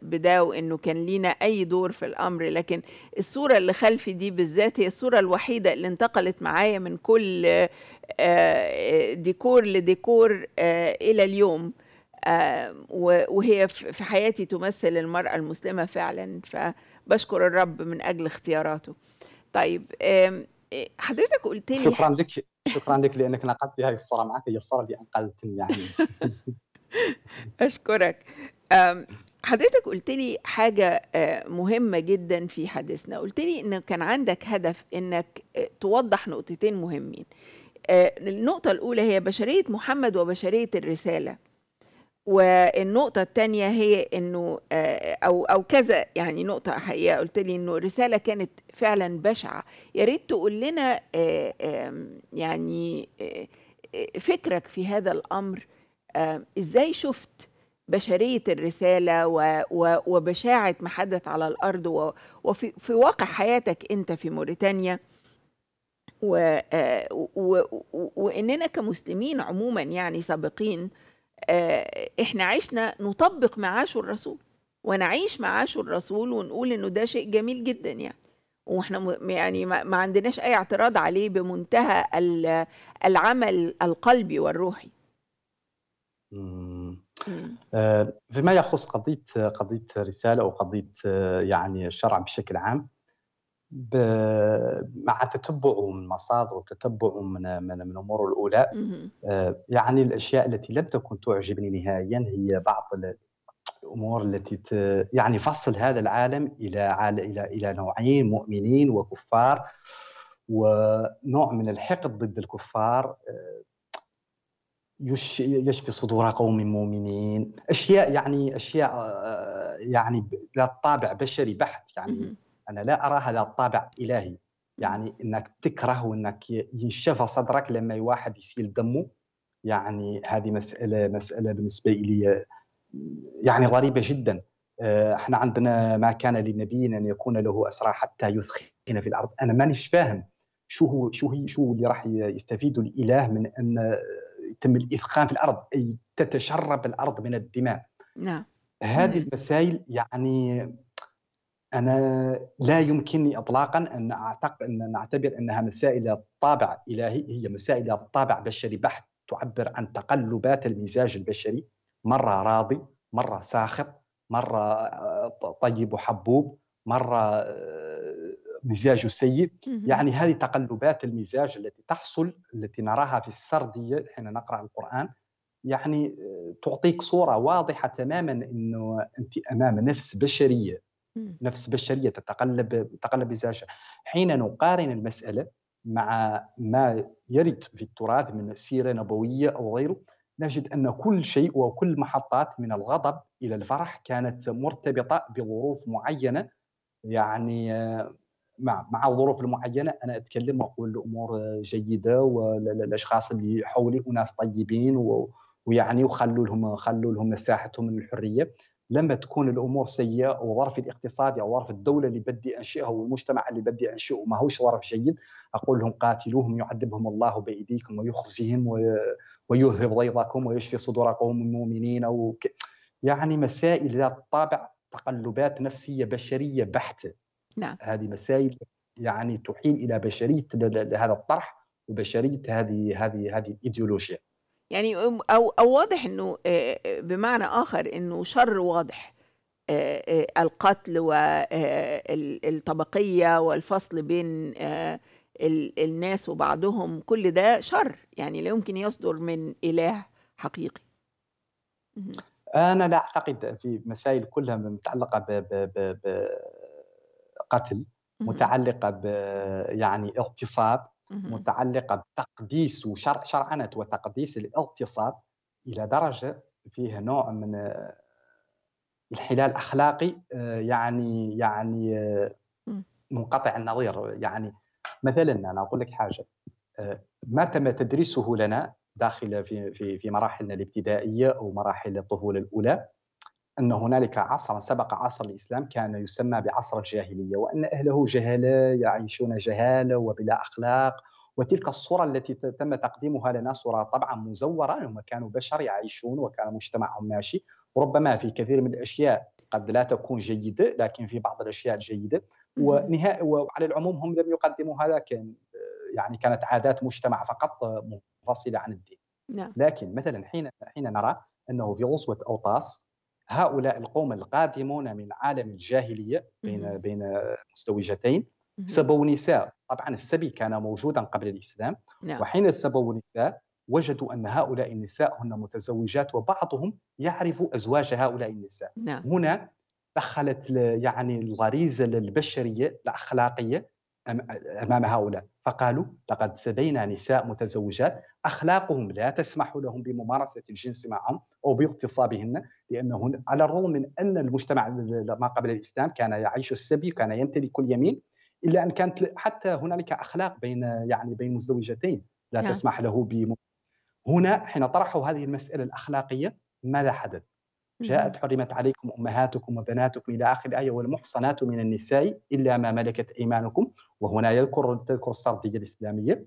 بدا وإنه كان لينا أي دور في الأمر. لكن الصورة اللي خلفي دي بالذات هي الصورة الوحيدة اللي انتقلت معايا من كل ديكور لديكور إلى اليوم، وهي في حياتي تمثل المرأة المسلمة فعلا، فبشكر الرب من أجل اختياراته. طيب حضرتك قلت لي شكرا لك، شكرا لك لانك نقلت هذه الصوره معك، هي الصوره اللي انقذتني يعني. اشكرك. حضرتك قلت لي حاجه مهمه جدا في حديثنا، قلت لي ان كان عندك هدف انك توضح نقطتين مهمين. النقطه الاولى هي بشريه محمد وبشريه الرساله، والنقطه الثانيه هي انه او او كذا يعني نقطه حقيقه قلت لي انه الرساله كانت فعلا بشعه. يا ريت تقول لنا يعني فكرك في هذا الامر، ازاي شفت بشريه الرساله وبشاعه ما حدث على الارض وفي في واقع حياتك انت في موريتانيا، واننا كمسلمين عموما يعني سابقين احنا عشنا نطبق معاش الرسول ونعيش معاش الرسول ونقول انه ده شيء جميل جدا يعني، واحنا يعني ما عندناش اي اعتراض عليه بمنتهى العمل القلبي والروحي. امم آه فيما يخص قضيه قضيه رساله او قضيه يعني الشرع بشكل عام، مع تتبعه من مصادر وتتبعه من من من اموره الاولى، آه يعني الاشياء التي لم تكن تعجبني نهائيا هي بعض الامور التي ت... يعني فصل هذا العالم الى عال... الى الى نوعين، مؤمنين وكفار، ونوع من الحقد ضد الكفار آه يش... يشفي صدور قوم مؤمنين، اشياء يعني اشياء آه يعني ذات طابع بشري بحت يعني. مم. أنا لا أرى هذا الطابع إلهي، يعني أنك تكره وأنك ينشف صدرك لما واحد يسيل دمه، يعني هذه مسألة مسألة بالنسبة لي يعني غريبة جدا. احنا عندنا ما كان للنبي أن يكون له أسرى حتى يثخن في الأرض، أنا مانيش فاهم شو هو شو هي شو اللي راح يستفيد الإله من أن يتم الإثخان في الأرض، أي تتشرب الأرض من الدماء. نعم. هذه المسائل يعني أنا لا يمكنني إطلاقاً أن أعتقد أن نعتبر أنها مسائل طابع إلهي، هي مسائل طابع بشري بحت، تعبر عن تقلبات المزاج البشري، مرة راضي، مرة ساخط، مرة طيب وحبوب، مرة مزاجه سيء. يعني هذه تقلبات المزاج التي تحصل، التي نراها في السردية حين نقرأ القرآن، يعني تعطيك صورة واضحة تماماً أنه أنت أمام نفس بشرية، نفس بشرية تتقلب تتقلب مزاجها. حين نقارن المسألة مع ما يرد في التراث من سيرة نبوية أو غيره، نجد أن كل شيء وكل محطات من الغضب إلى الفرح كانت مرتبطة بظروف معينة، يعني مع مع الظروف المعينة أنا أتكلم وأقول الأمور جيدة والأشخاص اللي حولي وناس طيبين و... ويعني وخلوا لهم خلوا لهم مساحتهم من الحرية. لما تكون الأمور سيئة أو ظرف الاقتصادي أو ظرف الدولة اللي بدي أنشئها والمجتمع اللي بدي أنشئه ما هوش ظرف جيد، أقول لهم قاتلوهم يعذبهم الله بأيديكم ويخزيهم ويذهب غيظكم ويشفي صدور قوم مؤمنين. أو يعني مسائل ذات طابع تقلبات نفسية بشرية بحتة. نعم. هذه مسائل يعني تحيل إلى بشرية هذا الطرح وبشرية هذه هذه هذه الإيديولوجيا. يعني أو, أو واضح أنه بمعنى آخر أنه شر واضح، القتل والطبقية والفصل بين الناس وبعضهم، كل ده شر يعني لا يمكن يصدر من إله حقيقي. أنا لا أعتقد في مسائل كلها متعلقة بقتل، متعلقة ب يعني اغتصاب، متعلقة بتقديس وشرع شرعنة وتقديس الاغتصاب إلى درجة فيها نوع من الحلال أخلاقي يعني يعني منقطع النظير. يعني مثلا أنا أقول لك حاجة، ما تم تدريسه لنا داخل في في في مراحلنا الابتدائية أو مراحل الطفولة الأولى، أن هنالك عصر سبق عصر الإسلام كان يسمى بعصر الجاهلية، وأن أهله جهلة يعيشون جهالة وبلا أخلاق، وتلك الصورة التي تم تقديمها لنا صورة طبعا مزورة. هم كانوا بشر يعيشون وكان مجتمعهم ماشي، وربما في كثير من الأشياء قد لا تكون جيدة لكن في بعض الأشياء الجيدة، ونهاية وعلى العموم هم لم يقدموا هذا، كان يعني كانت عادات مجتمع فقط منفصلة عن الدين. نعم. لكن مثلا حين حين نرى أنه في غزوة أوطاس هؤلاء القوم القادمون من عالم الجاهلية بين بين مزدوجتين سبوا نساء، طبعا السبي كان موجودا قبل الإسلام، وحين سبوا نساء وجدوا أن هؤلاء النساء هن متزوجات وبعضهم يعرف أزواج هؤلاء النساء. هنا دخلت يعني الغريزة البشرية الأخلاقية أمام هؤلاء، فقالوا لقد سبينا نساء متزوجات، أخلاقهم لا تسمح لهم بممارسة الجنس معهم أو باغتصابهن، لأنهن على الرغم من أن المجتمع ما قبل الإسلام كان يعيش السبي وكان يمتلك اليمين، إلا أن كانت حتى هنالك أخلاق بين يعني بين مزدوجتين لا يعني. تسمح له بممارسة. هنا حين طرحوا هذه المسألة الأخلاقية ماذا حدث؟ جاءت حرمت عليكم أمهاتكم وبناتكم إلى آخر الآية، والمحصنات من النساء إلا ما ملكت أيمانكم، وهنا يذكر تذكر السردية الإسلامية،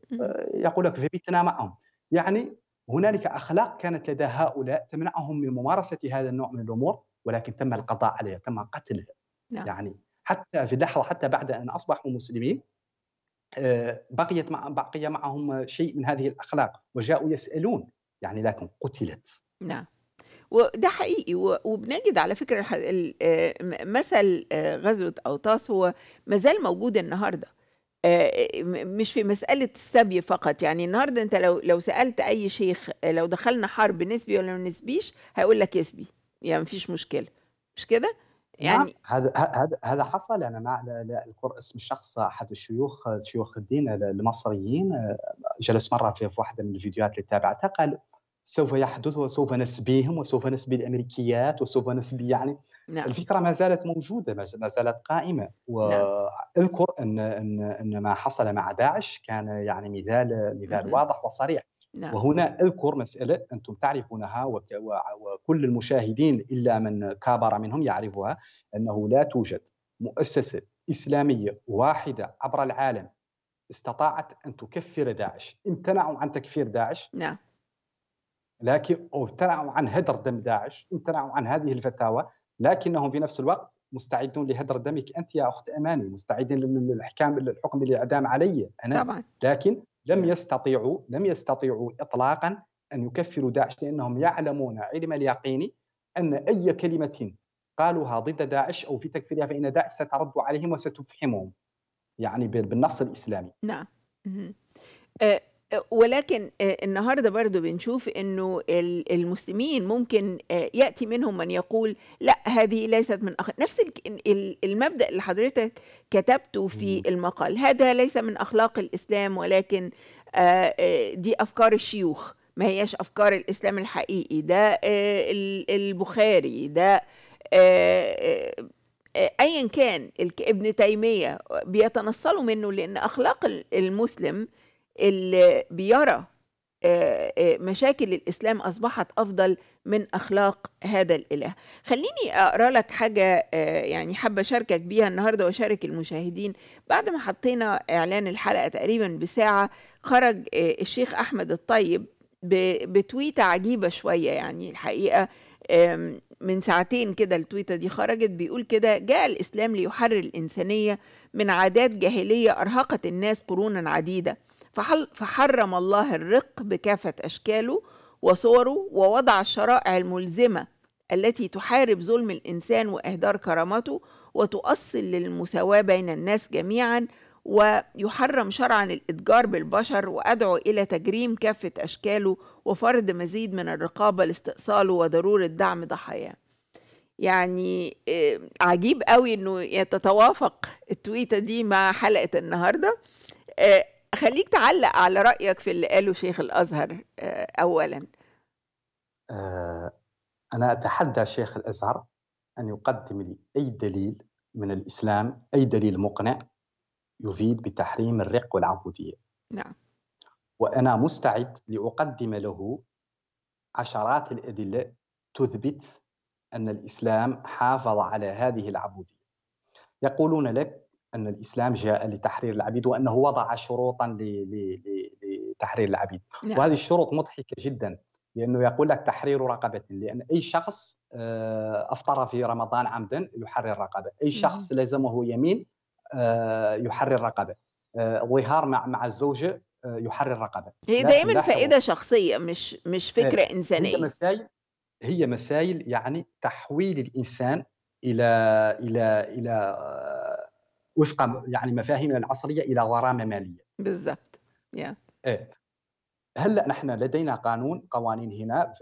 يقول لك فبتنا معهم. يعني هنالك أخلاق كانت لدى هؤلاء تمنعهم من ممارسة هذا النوع من الأمور، ولكن تم القضاء عليها، تم قتلها. نعم. يعني حتى في لحظة، حتى بعد أن أصبحوا مسلمين بقيت مع بقي معهم شيء من هذه الأخلاق، وجاءوا يسألون يعني لكن قتلت. نعم. وده حقيقي، وبنجد على فكرة مثل غزوة أوطاس هو مازال موجود النهاردة، مش في مسألة السبي فقط. يعني النهاردة أنت لو لو سألت أي شيخ لو دخلنا حرب نسبي ولا نسبيش هيقول لك يسبي، يعني مفيش مشكلة، مش كده؟ يعني هذا هذا هذا حصل. انا مع الكر اسم الشخص احد الشيوخ شيوخ الدين المصريين، جلس مرة في واحدة من الفيديوهات اللي تابعتها قال سوف يحدث وسوف نسبيهم وسوف نسبي الأمريكيات وسوف نسبي يعني. نعم. الفكرة ما زالت موجودة، ما زالت قائمة. وأذكر أن أن أن ما حصل مع داعش كان يعني مثال مثال واضح وصريح. نعم. وهنا أذكر مسألة أنتم تعرفونها وكل المشاهدين إلا من كابر منهم يعرفها، أنه لا توجد مؤسسة إسلامية واحدة عبر العالم استطاعت أن تكفر داعش. امتنعوا عن تكفير داعش. نعم. لكن امتنعوا عن هدر دم داعش، امتنعوا عن هذه الفتاوى، لكنهم في نفس الوقت مستعدون لهدر دمك انت يا اخت اماني، مستعدين للحكام الحكم الاعدام علي انا طبعا. لكن لم يستطيعوا لم يستطيعوا اطلاقا ان يكفروا داعش، لانهم يعلمون علم اليقين ان اي كلمه قالوها ضد داعش او في تكفيرها فان داعش سترد عليهم وستفحمهم، يعني بالنص الاسلامي. نعم. أه ولكن النهارده برضو بنشوف انه المسلمين ممكن ياتي منهم من يقول لا هذه ليست من أخ... نفس المبدا اللي حضرتك كتبته في المقال، هذا ليس من اخلاق الاسلام ولكن دي افكار الشيوخ، ما هياش افكار الاسلام الحقيقي، ده البخاري، ده ايا كان ابن تيميه بيتنصلوا منه، لان اخلاق المسلم اللي بيرى مشاكل الإسلام أصبحت أفضل من أخلاق هذا الإله. خليني أقرأ لك حاجة يعني حابة أشاركك بيها النهاردة وأشارك المشاهدين. بعد ما حطينا إعلان الحلقة تقريبا بساعة خرج الشيخ أحمد الطيب بتويتة عجيبة شوية، يعني الحقيقة من ساعتين كده التويتة دي خرجت، بيقول كده: جاء الإسلام ليحرر الإنسانية من عادات جاهلية أرهقت الناس قرونا عديدة، فحرم الله الرق بكافة أشكاله وصوره، ووضع الشرائع الملزمة التي تحارب ظلم الإنسان وإهدار كرامته وتؤصل للمساواة بين الناس جميعا، ويحرم شرعا الإتجار بالبشر، وأدعو إلى تجريم كافة أشكاله وفرض مزيد من الرقابة لاستئصاله وضرورة دعم ضحاياه. يعني عجيب قوي أنه يتتوافق التويتة دي مع حلقة النهاردة. خليك تعلق على رأيك في اللي قاله شيخ الأزهر أولا. أنا أتحدى شيخ الأزهر أن يقدم لي أي دليل من الإسلام، أي دليل مقنع يفيد بتحريم الرق والعبودية. نعم. وأنا مستعد لأقدم له عشرات الأدلة تثبت أن الإسلام حافظ على هذه العبودية. يقولون لك أن الإسلام جاء لتحرير العبيد وأنه وضع شروطا لتحرير العبيد. نعم. وهذه الشروط مضحكة جدا، لأنه يقول لك تحرير رقبة، لأن أي شخص أفطر في رمضان عمدا يحرر رقبة، أي شخص لزمه يمين يحرر رقبة، ظهار مع مع الزوجة يحرر رقبة. هي دائما فائدة شخصية مش مش فكرة إنسانية. هي مسائل هي مسائل يعني تحويل الإنسان إلى إلى إلى وفق يعني مفاهيمنا العصريه الى غرامه ماليه. بالضبط. yeah. ايه هلا نحن لدينا قانون قوانين هنا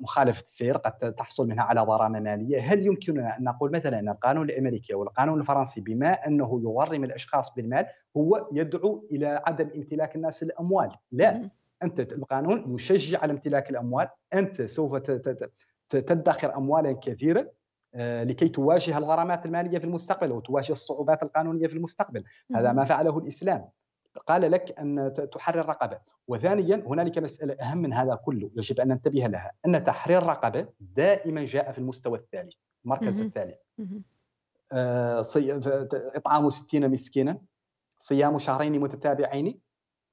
مخالفه السير قد تحصل منها على غرامه ماليه. هل يمكننا ان نقول مثلا ان القانون الامريكي والقانون الفرنسي بما انه يغرم الاشخاص بالمال هو يدعو الى عدم امتلاك الناس الاموال؟ لا. م- انت القانون يشجع على امتلاك الاموال، انت سوف تدخر اموالا كثيره لكي تواجه الغرامات المالية في المستقبل وتواجه الصعوبات القانونية في المستقبل. هذا ما فعله الإسلام، قال لك أن تحرر رقبة. وثانيا هنالك مسألة أهم من هذا كله يجب أن ننتبه لها، أن تحرير رقبة دائما جاء في المستوى الثالث، المركز الثالث. إطعام ستين مسكينا، صيام شهرين متتابعين،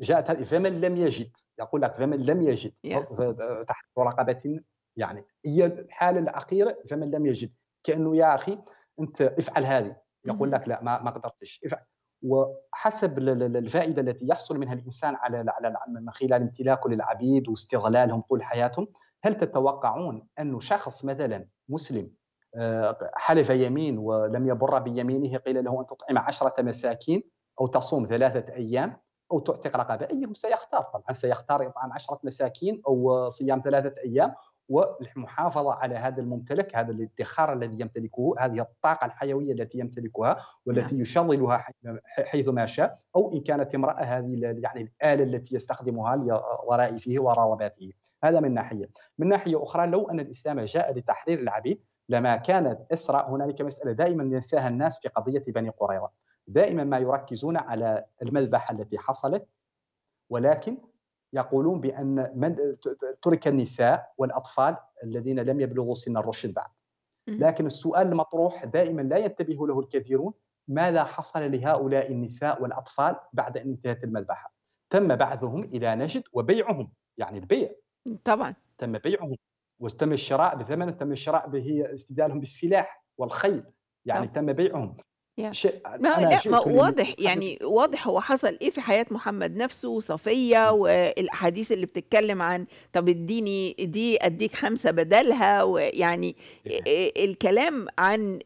جاءت فمن لم يجد، يقول لك فمن لم يجد تحرير رقبة، يعني هي الحالة الأخيرة فمن لم يجد، كأنه يا أخي أنت افعل هذه، يقول لك لا ما قدرتش افعل. وحسب الفائدة التي يحصل منها الإنسان على على من خلال امتلاكه للعبيد واستغلالهم طول حياتهم، هل تتوقعون أنه شخص مثلا مسلم حلف يمين ولم يبر بيمينه قيل له أن تطعم عشرة مساكين أو تصوم ثلاثة أيام أو تعتق رقبة، أيهم سيختار؟ طبعا سيختار إطعام عشرة مساكين أو صيام ثلاثة أيام والمحافظة على هذا الممتلك، هذا الادخار الذي يمتلكه، هذه الطاقة الحيوية التي يمتلكها والتي يشغلها حيثما شاء، أو إن كانت امرأة هذه يعني الآلة التي يستخدمها لغرائزه ورغباته. هذا من ناحية. من ناحية أخرى، لو أن الإسلام جاء لتحرير العبيد لما كانت إسراء. هنالك مسألة دائما ينساها الناس في قضية بني قريظة، دائما ما يركزون على المذبحة التي حصلت، ولكن يقولون بأن من ترك النساء والأطفال الذين لم يبلغوا سن الرشد بعد. لكن السؤال المطروح دائما لا ينتبه له الكثيرون، ماذا حصل لهؤلاء النساء والأطفال بعد أن انتهت المذبحة؟ تم بعثهم إلى نجد وبيعهم، يعني البيع طبعا تم بيعهم وتم الشراء بثمن، تم الشراء به استبدالهم بالسلاح والخيل يعني طب. تم بيعهم شيء لا واضح، يعني واضح هو حصل ايه في حياة محمد نفسه وصفية والاحاديث اللي بتتكلم عن طب اديني دي اديك خمسة بدلها، ويعني الكلام عن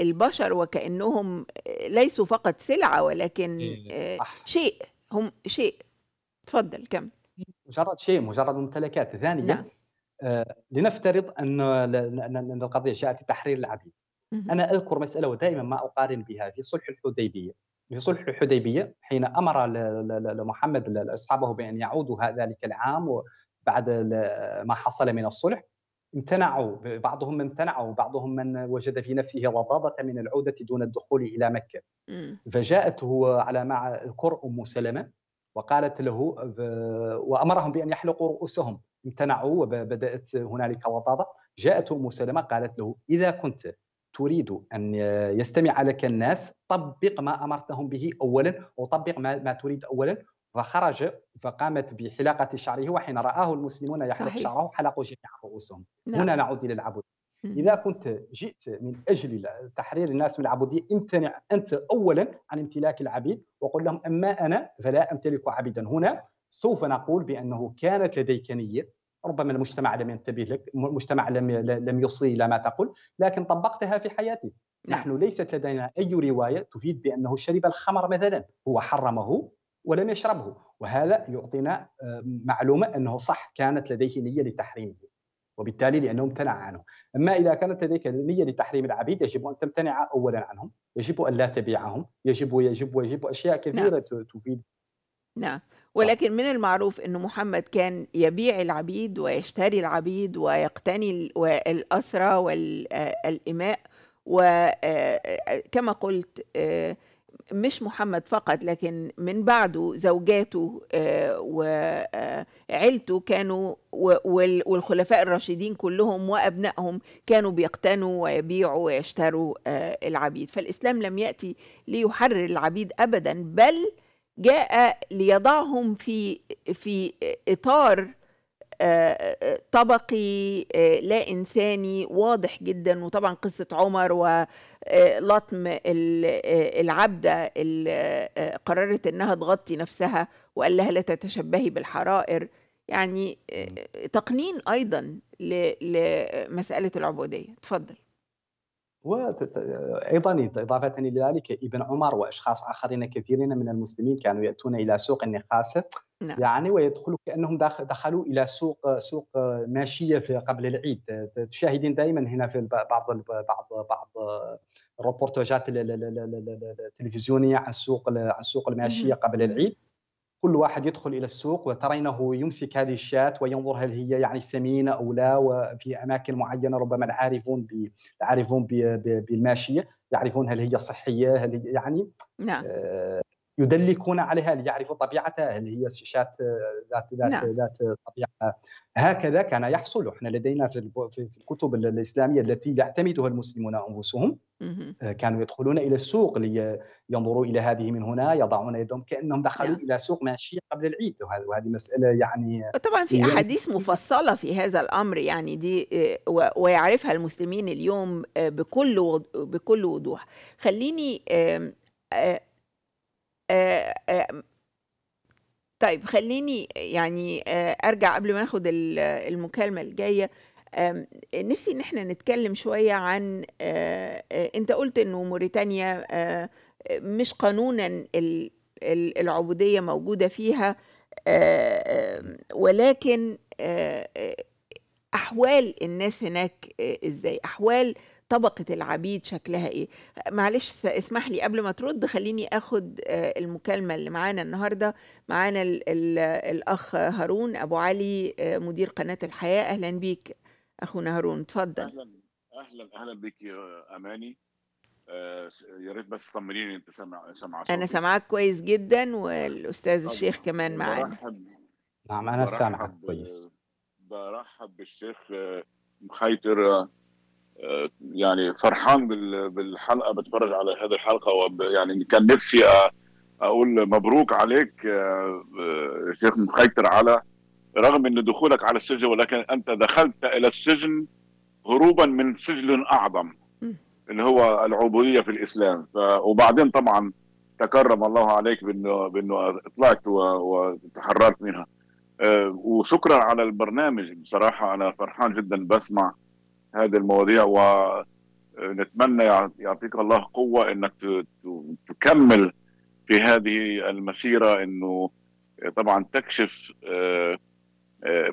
البشر وكأنهم ليسوا فقط سلعة ولكن شيء، هم شيء. تفضل كمل. مجرد شيء، مجرد ممتلكات. ثانيا نعم. آه لنفترض ان ان القضية جاءت لتحرير العبيد. أنا أذكر مسألة ودائما ما أقارن بها في صلح الحديبية. في صلح الحديبية حين أمر محمد أصحابه بأن يعودوا ذلك العام بعد ما حصل من الصلح، امتنعوا، بعضهم من امتنعوا، بعضهم من وجد في نفسه غضاضة من العودة دون الدخول إلى مكة. فجاءته على ما أذكر أم مسلمة وقالت له وأمرهم بأن يحلقوا رؤوسهم، امتنعوا وبدأت هنالك غضاضة. جاءت أم مسلمة قالت له: إذا كنت تريد أن يستمع لك الناس طبق ما أمرتهم به أولا، وطبق ما, ما تريد أولا. فخرج فقامت بحلاقة شعره، وحين رآه المسلمون يحلق شعره حلقوا جميع رؤوسهم. نعم. هنا نعود إلى العبودية. إذا كنت جئت من أجل تحرير الناس من العبودية، امتنع أنت أولا عن امتلاك العبيد، وقل لهم: أما أنا فلا أمتلك عبيدا. هنا سوف نقول بأنه كانت لديك نية، ربما المجتمع لم ينتبه لك، المجتمع لم لم يصغي إلى ما تقول، لكن طبقتها في حياتي. نحن ليست لدينا أي رواية تفيد بأنه شرب الخمر مثلا، هو حرمه ولم يشربه، وهذا يعطينا معلومة أنه صح كانت لديه نية لتحريمه، وبالتالي لأنه امتنع عنه. أما إذا كانت لديك نية لتحريم العبيد يجب أن تمتنع أولا عنهم، يجب أن لا تبيعهم، يجب يجب ويجب أشياء كثيرة تفيد. نعم. ولكن من المعروف أن محمد كان يبيع العبيد ويشتري العبيد ويقتني الأسرى والإماء، وكما قلت مش محمد فقط لكن من بعده زوجاته وعيلته كانوا، والخلفاء الراشدين كلهم وأبنائهم كانوا بيقتنوا ويبيعوا ويشتروا العبيد. فالإسلام لم يأتي ليحرر العبيد أبدا، بل جاء ليضعهم في في إطار طبقي لا إنساني واضح جدا. وطبعا قصة عمر ولطم العبدة اللي قررت أنها تغطي نفسها وقال لها لا تتشبهي بالحرائر، يعني تقنين أيضا لمسألة العبودية. تفضل. وأيضا إضافة لذلك ابن عمر وأشخاص آخرين كثيرين من المسلمين كانوا يأتون إلى سوق النقاسة. نعم. يعني ويدخلوا كأنهم دخلوا إلى سوق سوق ماشية في قبل العيد. تشاهدين دائما هنا في بعض بعض بعض الريبورتاجات التلفزيونية عن سوق عن سوق الماشية قبل العيد، كل واحد يدخل إلى السوق وترينه يمسك هذه الشاة وينظر هل هي يعني سمينة أو لا، وفي أماكن معينة ربما العارفون العارفون بالماشية يعرفون هل هي صحية، هل هي يعني نعم. آه يدلكون عليها ليعرفوا طبيعتها، هل هي شاة ذات ذات نعم. ذات طبيعة. هكذا كان يحصل. احنا لدينا في في الكتب الإسلامية التي يعتمدها المسلمون أنفسهم كانوا يدخلون إلى السوق لينظروا إلى هذه من هنا، يضعون يدهم كأنهم دخلوا نعم. إلى سوق ماشية قبل العيد. وهذه مسألة يعني طبعا في أحاديث مفصلة في هذا الأمر، يعني دي ويعرفها المسلمين اليوم بكل بكل وضوح. خليني آه آه طيب خليني يعني آه أرجع قبل ما ناخد المكالمة الجاية. آه نفسي إن احنا نتكلم شوية عن آه آه أنت قلت إنه موريتانيا آه مش قانونا العبودية موجودة فيها، آه ولكن آه أحوال الناس هناك آه إزاي؟ أحوال طبقة العبيد شكلها إيه؟ معلش اسمح لي قبل ما ترد خليني أخد المكالمة اللي معانا النهاردة. معانا الأخ هارون أبو علي مدير قناة الحياة. أهلا بيك أخونا هارون، تفضل. أهلا أهلا أهلا بيك يا أماني. يا ريت بس تطمنيني أنت سامع سامع صوتي. أنا سامعاك كويس جدا، والأستاذ طب. الشيخ كمان معانا. برحب نعم أنا سامعك كويس. برحب بالشيخ مخيطر، يعني فرحان بالحلقه، بتفرج على هذه الحلقه وب... يعني كان نفسي اقول مبروك عليك شيخ مخيطر، على رغم ان دخولك على السجن ولكن انت دخلت الى السجن هروبا من سجن اعظم اللي هو العبودية في الإسلام. وبعدين طبعا تكرم الله عليك بأنه بأنه طلعت وتحررت منها. وشكرا على البرنامج، بصراحة أنا فرحان جدا بسمع هذه المواضيع، ونتمنى يعطيك الله قوة أنك تكمل في هذه المسيرة، أنه طبعا تكشف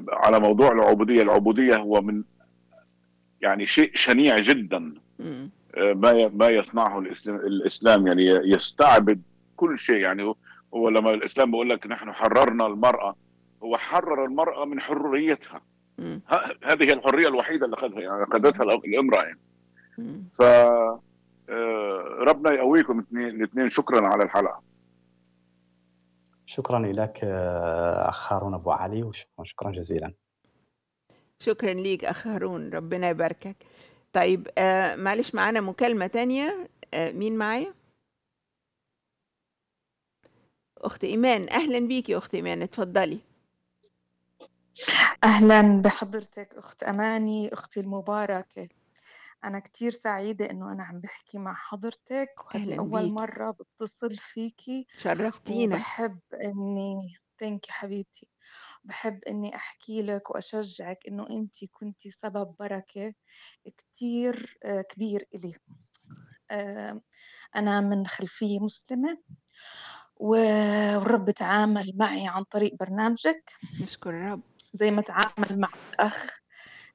على موضوع العبودية. العبودية هو من يعني شيء شنيع جدا ما ما يصنعه الإسلام، يعني يستعبد كل شيء. يعني هو لما الإسلام بيقول لك نحن حررنا المرأة، هو حرر المرأة من حريتها. هذه الحرية الوحيدة اللي أخذها يعني أخذتها الامرأة يعني. ف ربنا يقويكم الاثنين. شكرا على الحلقة. شكرا لك أخ هارون أبو علي، وشكرا جزيلا. شكرا ليك أخ هارون، ربنا يباركك. طيب آه معلش معانا مكالمة تانية. آه مين معايا؟ أخت إيمان، أهلا بيك يا أخت إيمان، اتفضلي. أهلا بحضرتك أخت أماني، أختي المباركة. أنا كتير سعيدة إنه أنا عم بحكي مع حضرتك، وهذه أول بيك. مرة بتصل فيكي، شرفتينا. بحب إني ثانك يو حبيبتي، بحب إني أحكي لك وأشجعك إنه أنتي كنتي سبب بركة كتير كبير إلي. أنا من خلفية مسلمة، والرب تعامل معي عن طريق برنامجك، نشكر الرب، زي ما تعامل مع الأخ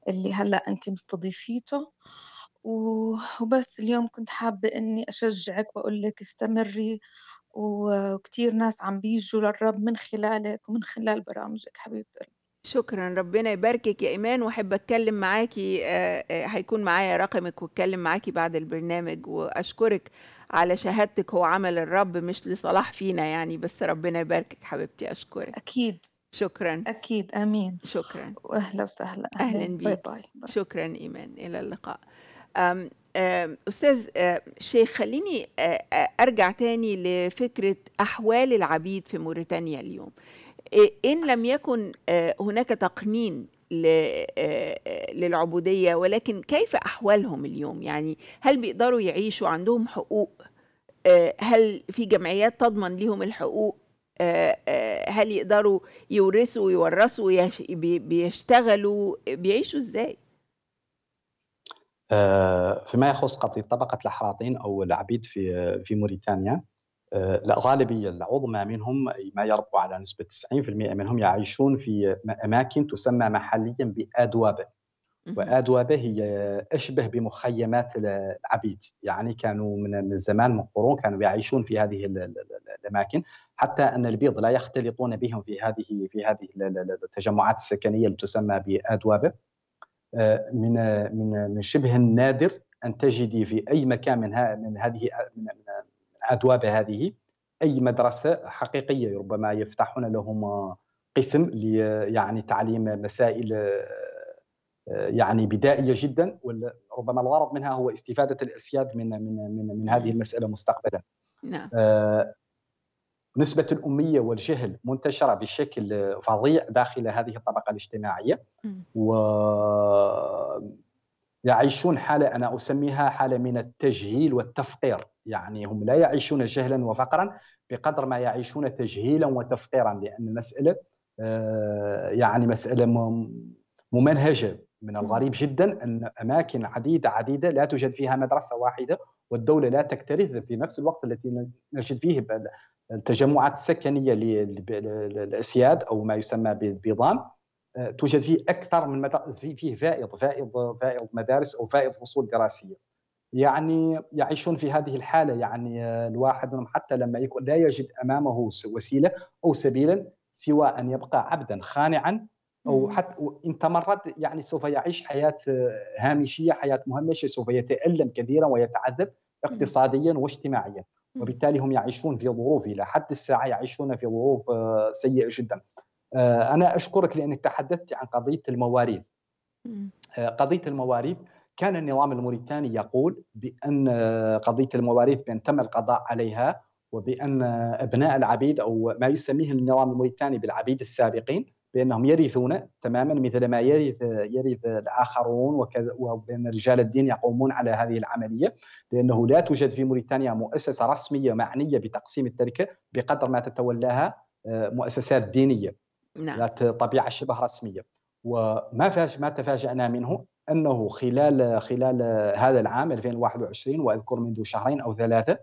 اللي هلأ أنتي مستضيفيته. وبس اليوم كنت حابة إني أشجعك وأقول لك استمري، وكتير ناس عم بيجوا للرب من خلالك ومن خلال برامجك حبيبتي. شكرا، ربنا يباركك يا إيمان. وأحب أتكلم معاكي، هيكون معايا رقمك وأتكلم معاكي بعد البرنامج، وأشكرك على شهادتك. هو عمل الرب مش لصلاح فينا يعني، بس ربنا يباركك حبيبتي، أشكرك. أكيد شكرا، أكيد آمين. شكرا وأهلا وسهلا. أهلا, أهلا بيك. باي باي. شكرا إيمان، إلى اللقاء. أم أستاذ شيخ، خليني أرجع تاني لفكرة أحوال العبيد في موريتانيا اليوم. إن لم يكن هناك تقنين للعبودية، ولكن كيف أحوالهم اليوم؟ يعني هل بيقدروا يعيشوا؟ عندهم حقوق؟ هل في جمعيات تضمن لهم الحقوق؟ هل يقدروا يورثوا ويورثوا؟ بيشتغلوا؟ بيعيشوا إزاي؟ فيما يخص قضية طبقة الحراطين أو العبيد في في موريتانيا، الغالبية العظمى منهم ما يربو على نسبة تسعين بالمئة منهم يعيشون في أماكن تسمى محليا بأدوابة. وأدوابة هي أشبه بمخيمات العبيد، يعني كانوا من زمان من قرون كانوا يعيشون في هذه الأماكن، حتى أن البيض لا يختلطون بهم في هذه في هذه التجمعات السكنية اللي تسمى بأدوابة. من من من شبه النادر ان تجدي في اي مكان من من هذه من أدواب هذه اي مدرسه حقيقيه. ربما يفتحون لهم قسم ل يعني تعليم مسائل يعني بدائيه جدا، وربما الغرض منها هو استفاده الاسياد من من من, من هذه المساله مستقبلا. نعم. نسبة الأمية والجهل منتشرة بشكل فظيع داخل هذه الطبقة الاجتماعية، ويعيشون حالة أنا أسميها حالة من التجهيل والتفقير. يعني هم لا يعيشون جهلا وفقرا بقدر ما يعيشون تجهيلا وتفقيرا، لأن المسألة يعني مسألة ممنهجة. من الغريب جدا أن أماكن عديدة عديدة لا توجد فيها مدرسة واحدة، والدولة لا تكترث في نفس الوقت التي نجد فيه التجمعات السكنية للأسياد أو ما يسمى بالبيضان. توجد فيه أكثر من مدارس، فيه فائض فائض فائض مدارس أو فائض فصول دراسية. يعني يعيشون في هذه الحالة. يعني الواحد منهم حتى لما يكون لا يجد أمامه وسيلة أو سبيلا سوى أن يبقى عبدا خانعا، أو حتى إن تمرد يعني سوف يعيش حياة هامشية، حياة مهمشة، سوف يتألم كثيرا ويتعذب اقتصاديا واجتماعيا. وبالتالي هم يعيشون في ظروف إلى حد الساعة يعيشون في ظروف سيئة جدا. أنا أشكرك لأنك تحدثت عن قضية المواريث. قضية المواريث كان النظام الموريتاني يقول بأن قضية المواريث بأن تم القضاء عليها، وبأن أبناء العبيد أو ما يسميه النظام الموريتاني بالعبيد السابقين بأنهم يرثون تماما مثل ما يرث يرث الآخرون، وكذا، وبأن رجال الدين يقومون على هذه العملية، لأنه لا توجد في موريتانيا مؤسسة رسمية معنية بتقسيم التركة بقدر ما تتولاها مؤسسات دينية نعم. ذات طبيعة شبه رسمية. وما فاج ما تفاجأنا منه أنه خلال خلال هذا العام ألفين وواحد وعشرين، وأذكر منذ شهرين أو ثلاثة،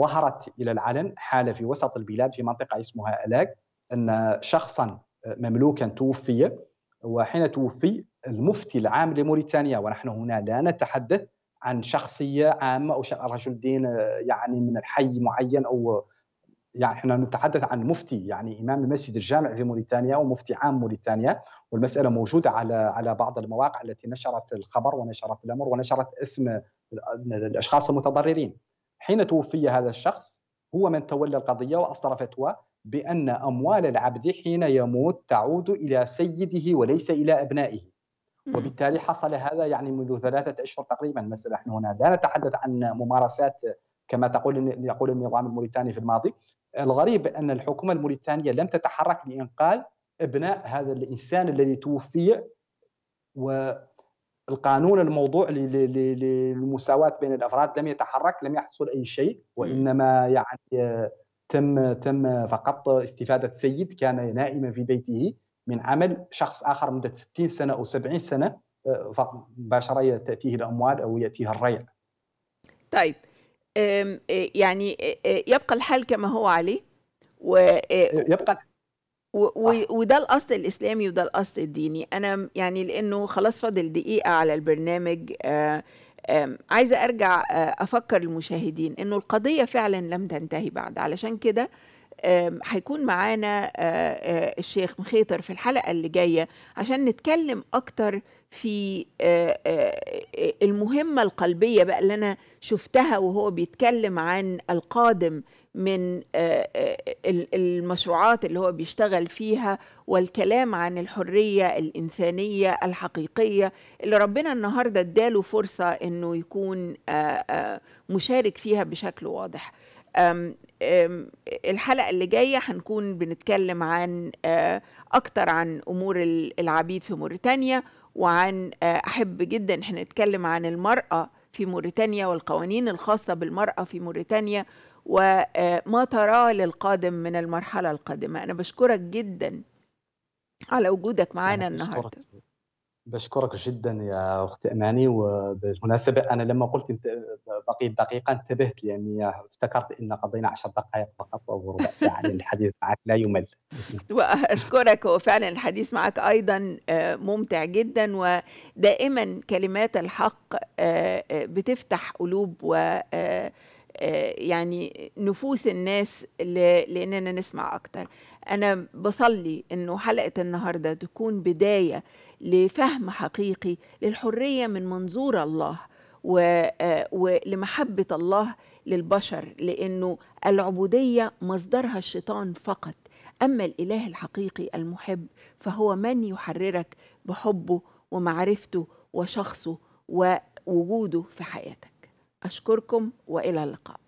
ظهرت إلى العلن حالة في وسط البلاد في منطقة اسمها ألاك، أن شخصا مملوكا توفي، وحين توفي المفتي العام لموريتانيا، ونحن هنا لا نتحدث عن شخصية عامة أو رجل دين يعني من الحي معين، أو يعني احنا نتحدث عن مفتي يعني إمام المسجد الجامع في موريتانيا ومفتي عام موريتانيا. والمسألة موجودة على على بعض المواقع التي نشرت الخبر ونشرت الأمر ونشرت اسم الأشخاص المتضررين. حين توفي هذا الشخص هو من تولى القضية وأصدر فتوى بأن أموال العبد حين يموت تعود إلى سيده وليس إلى أبنائه، وبالتالي حصل هذا يعني منذ ثلاثة أشهر تقريبا. مثلا نحن هنا لا نتحدث عن ممارسات كما تقول يقول النظام الموريتاني في الماضي. الغريب أن الحكومة الموريتانية لم تتحرك لإنقاذ أبناء هذا الإنسان الذي توفي. والقانون الموضوع للمساواة بين الأفراد لم يتحرك، لم يحصل أي شيء، وإنما يعني تم تم فقط استفادة سيد كان نائما في بيته من عمل شخص آخر مدة ستين سنة أو سبعين سنة، مباشرة تأتيه الأموال أو يأتيه الريع. طيب، يعني يبقى الحال كما هو عليه، ويبقى وده الأصل الإسلامي وده الأصل الديني. أنا يعني لأنه خلاص فاضل دقيقة على البرنامج، عايزة أرجع أفكر المشاهدين أنه القضية فعلا لم تنتهي بعد. علشان كده هيكون معانا الشيخ مخيطر في الحلقة اللي جاية عشان نتكلم أكتر في المهمة القلبية بقى اللي أنا شفتها وهو بيتكلم عن القادم من المشروعات اللي هو بيشتغل فيها، والكلام عن الحرية الإنسانية الحقيقية اللي ربنا النهاردة اداله فرصة أنه يكون مشارك فيها بشكل واضح. الحلقة اللي جاية هنكون بنتكلم عن أكتر عن أمور العبيد في موريتانيا، وعن أحب جدا احنا نتكلم عن المرأة في موريتانيا والقوانين الخاصة بالمرأة في موريتانيا وما تراه للقادم من المرحلة القادمة. أنا بشكرك جدا على وجودك معنا النهاردة. بشكرك. بشكرك جدا يا أخت أماني. وبالمناسبة أنا لما قلت انت بقيت دقيقة انتبهت، لأني افتكرت أن قضينا عشر دقائق فقط أو ربع ساعة. الحديث معك لا يمل. وأشكرك، وفعلا الحديث معك أيضا ممتع جدا، ودائما كلمات الحق بتفتح قلوب و يعني نفوس الناس لأننا نسمع أكتر. أنا بصلي أنه حلقة النهاردة تكون بداية لفهم حقيقي للحرية من منظور الله ولمحبة الله للبشر، لأنه العبودية مصدرها الشيطان فقط، أما الإله الحقيقي المحب فهو من يحررك بحبه ومعرفته وشخصه ووجوده في حياتك. أشكركم وإلى اللقاء.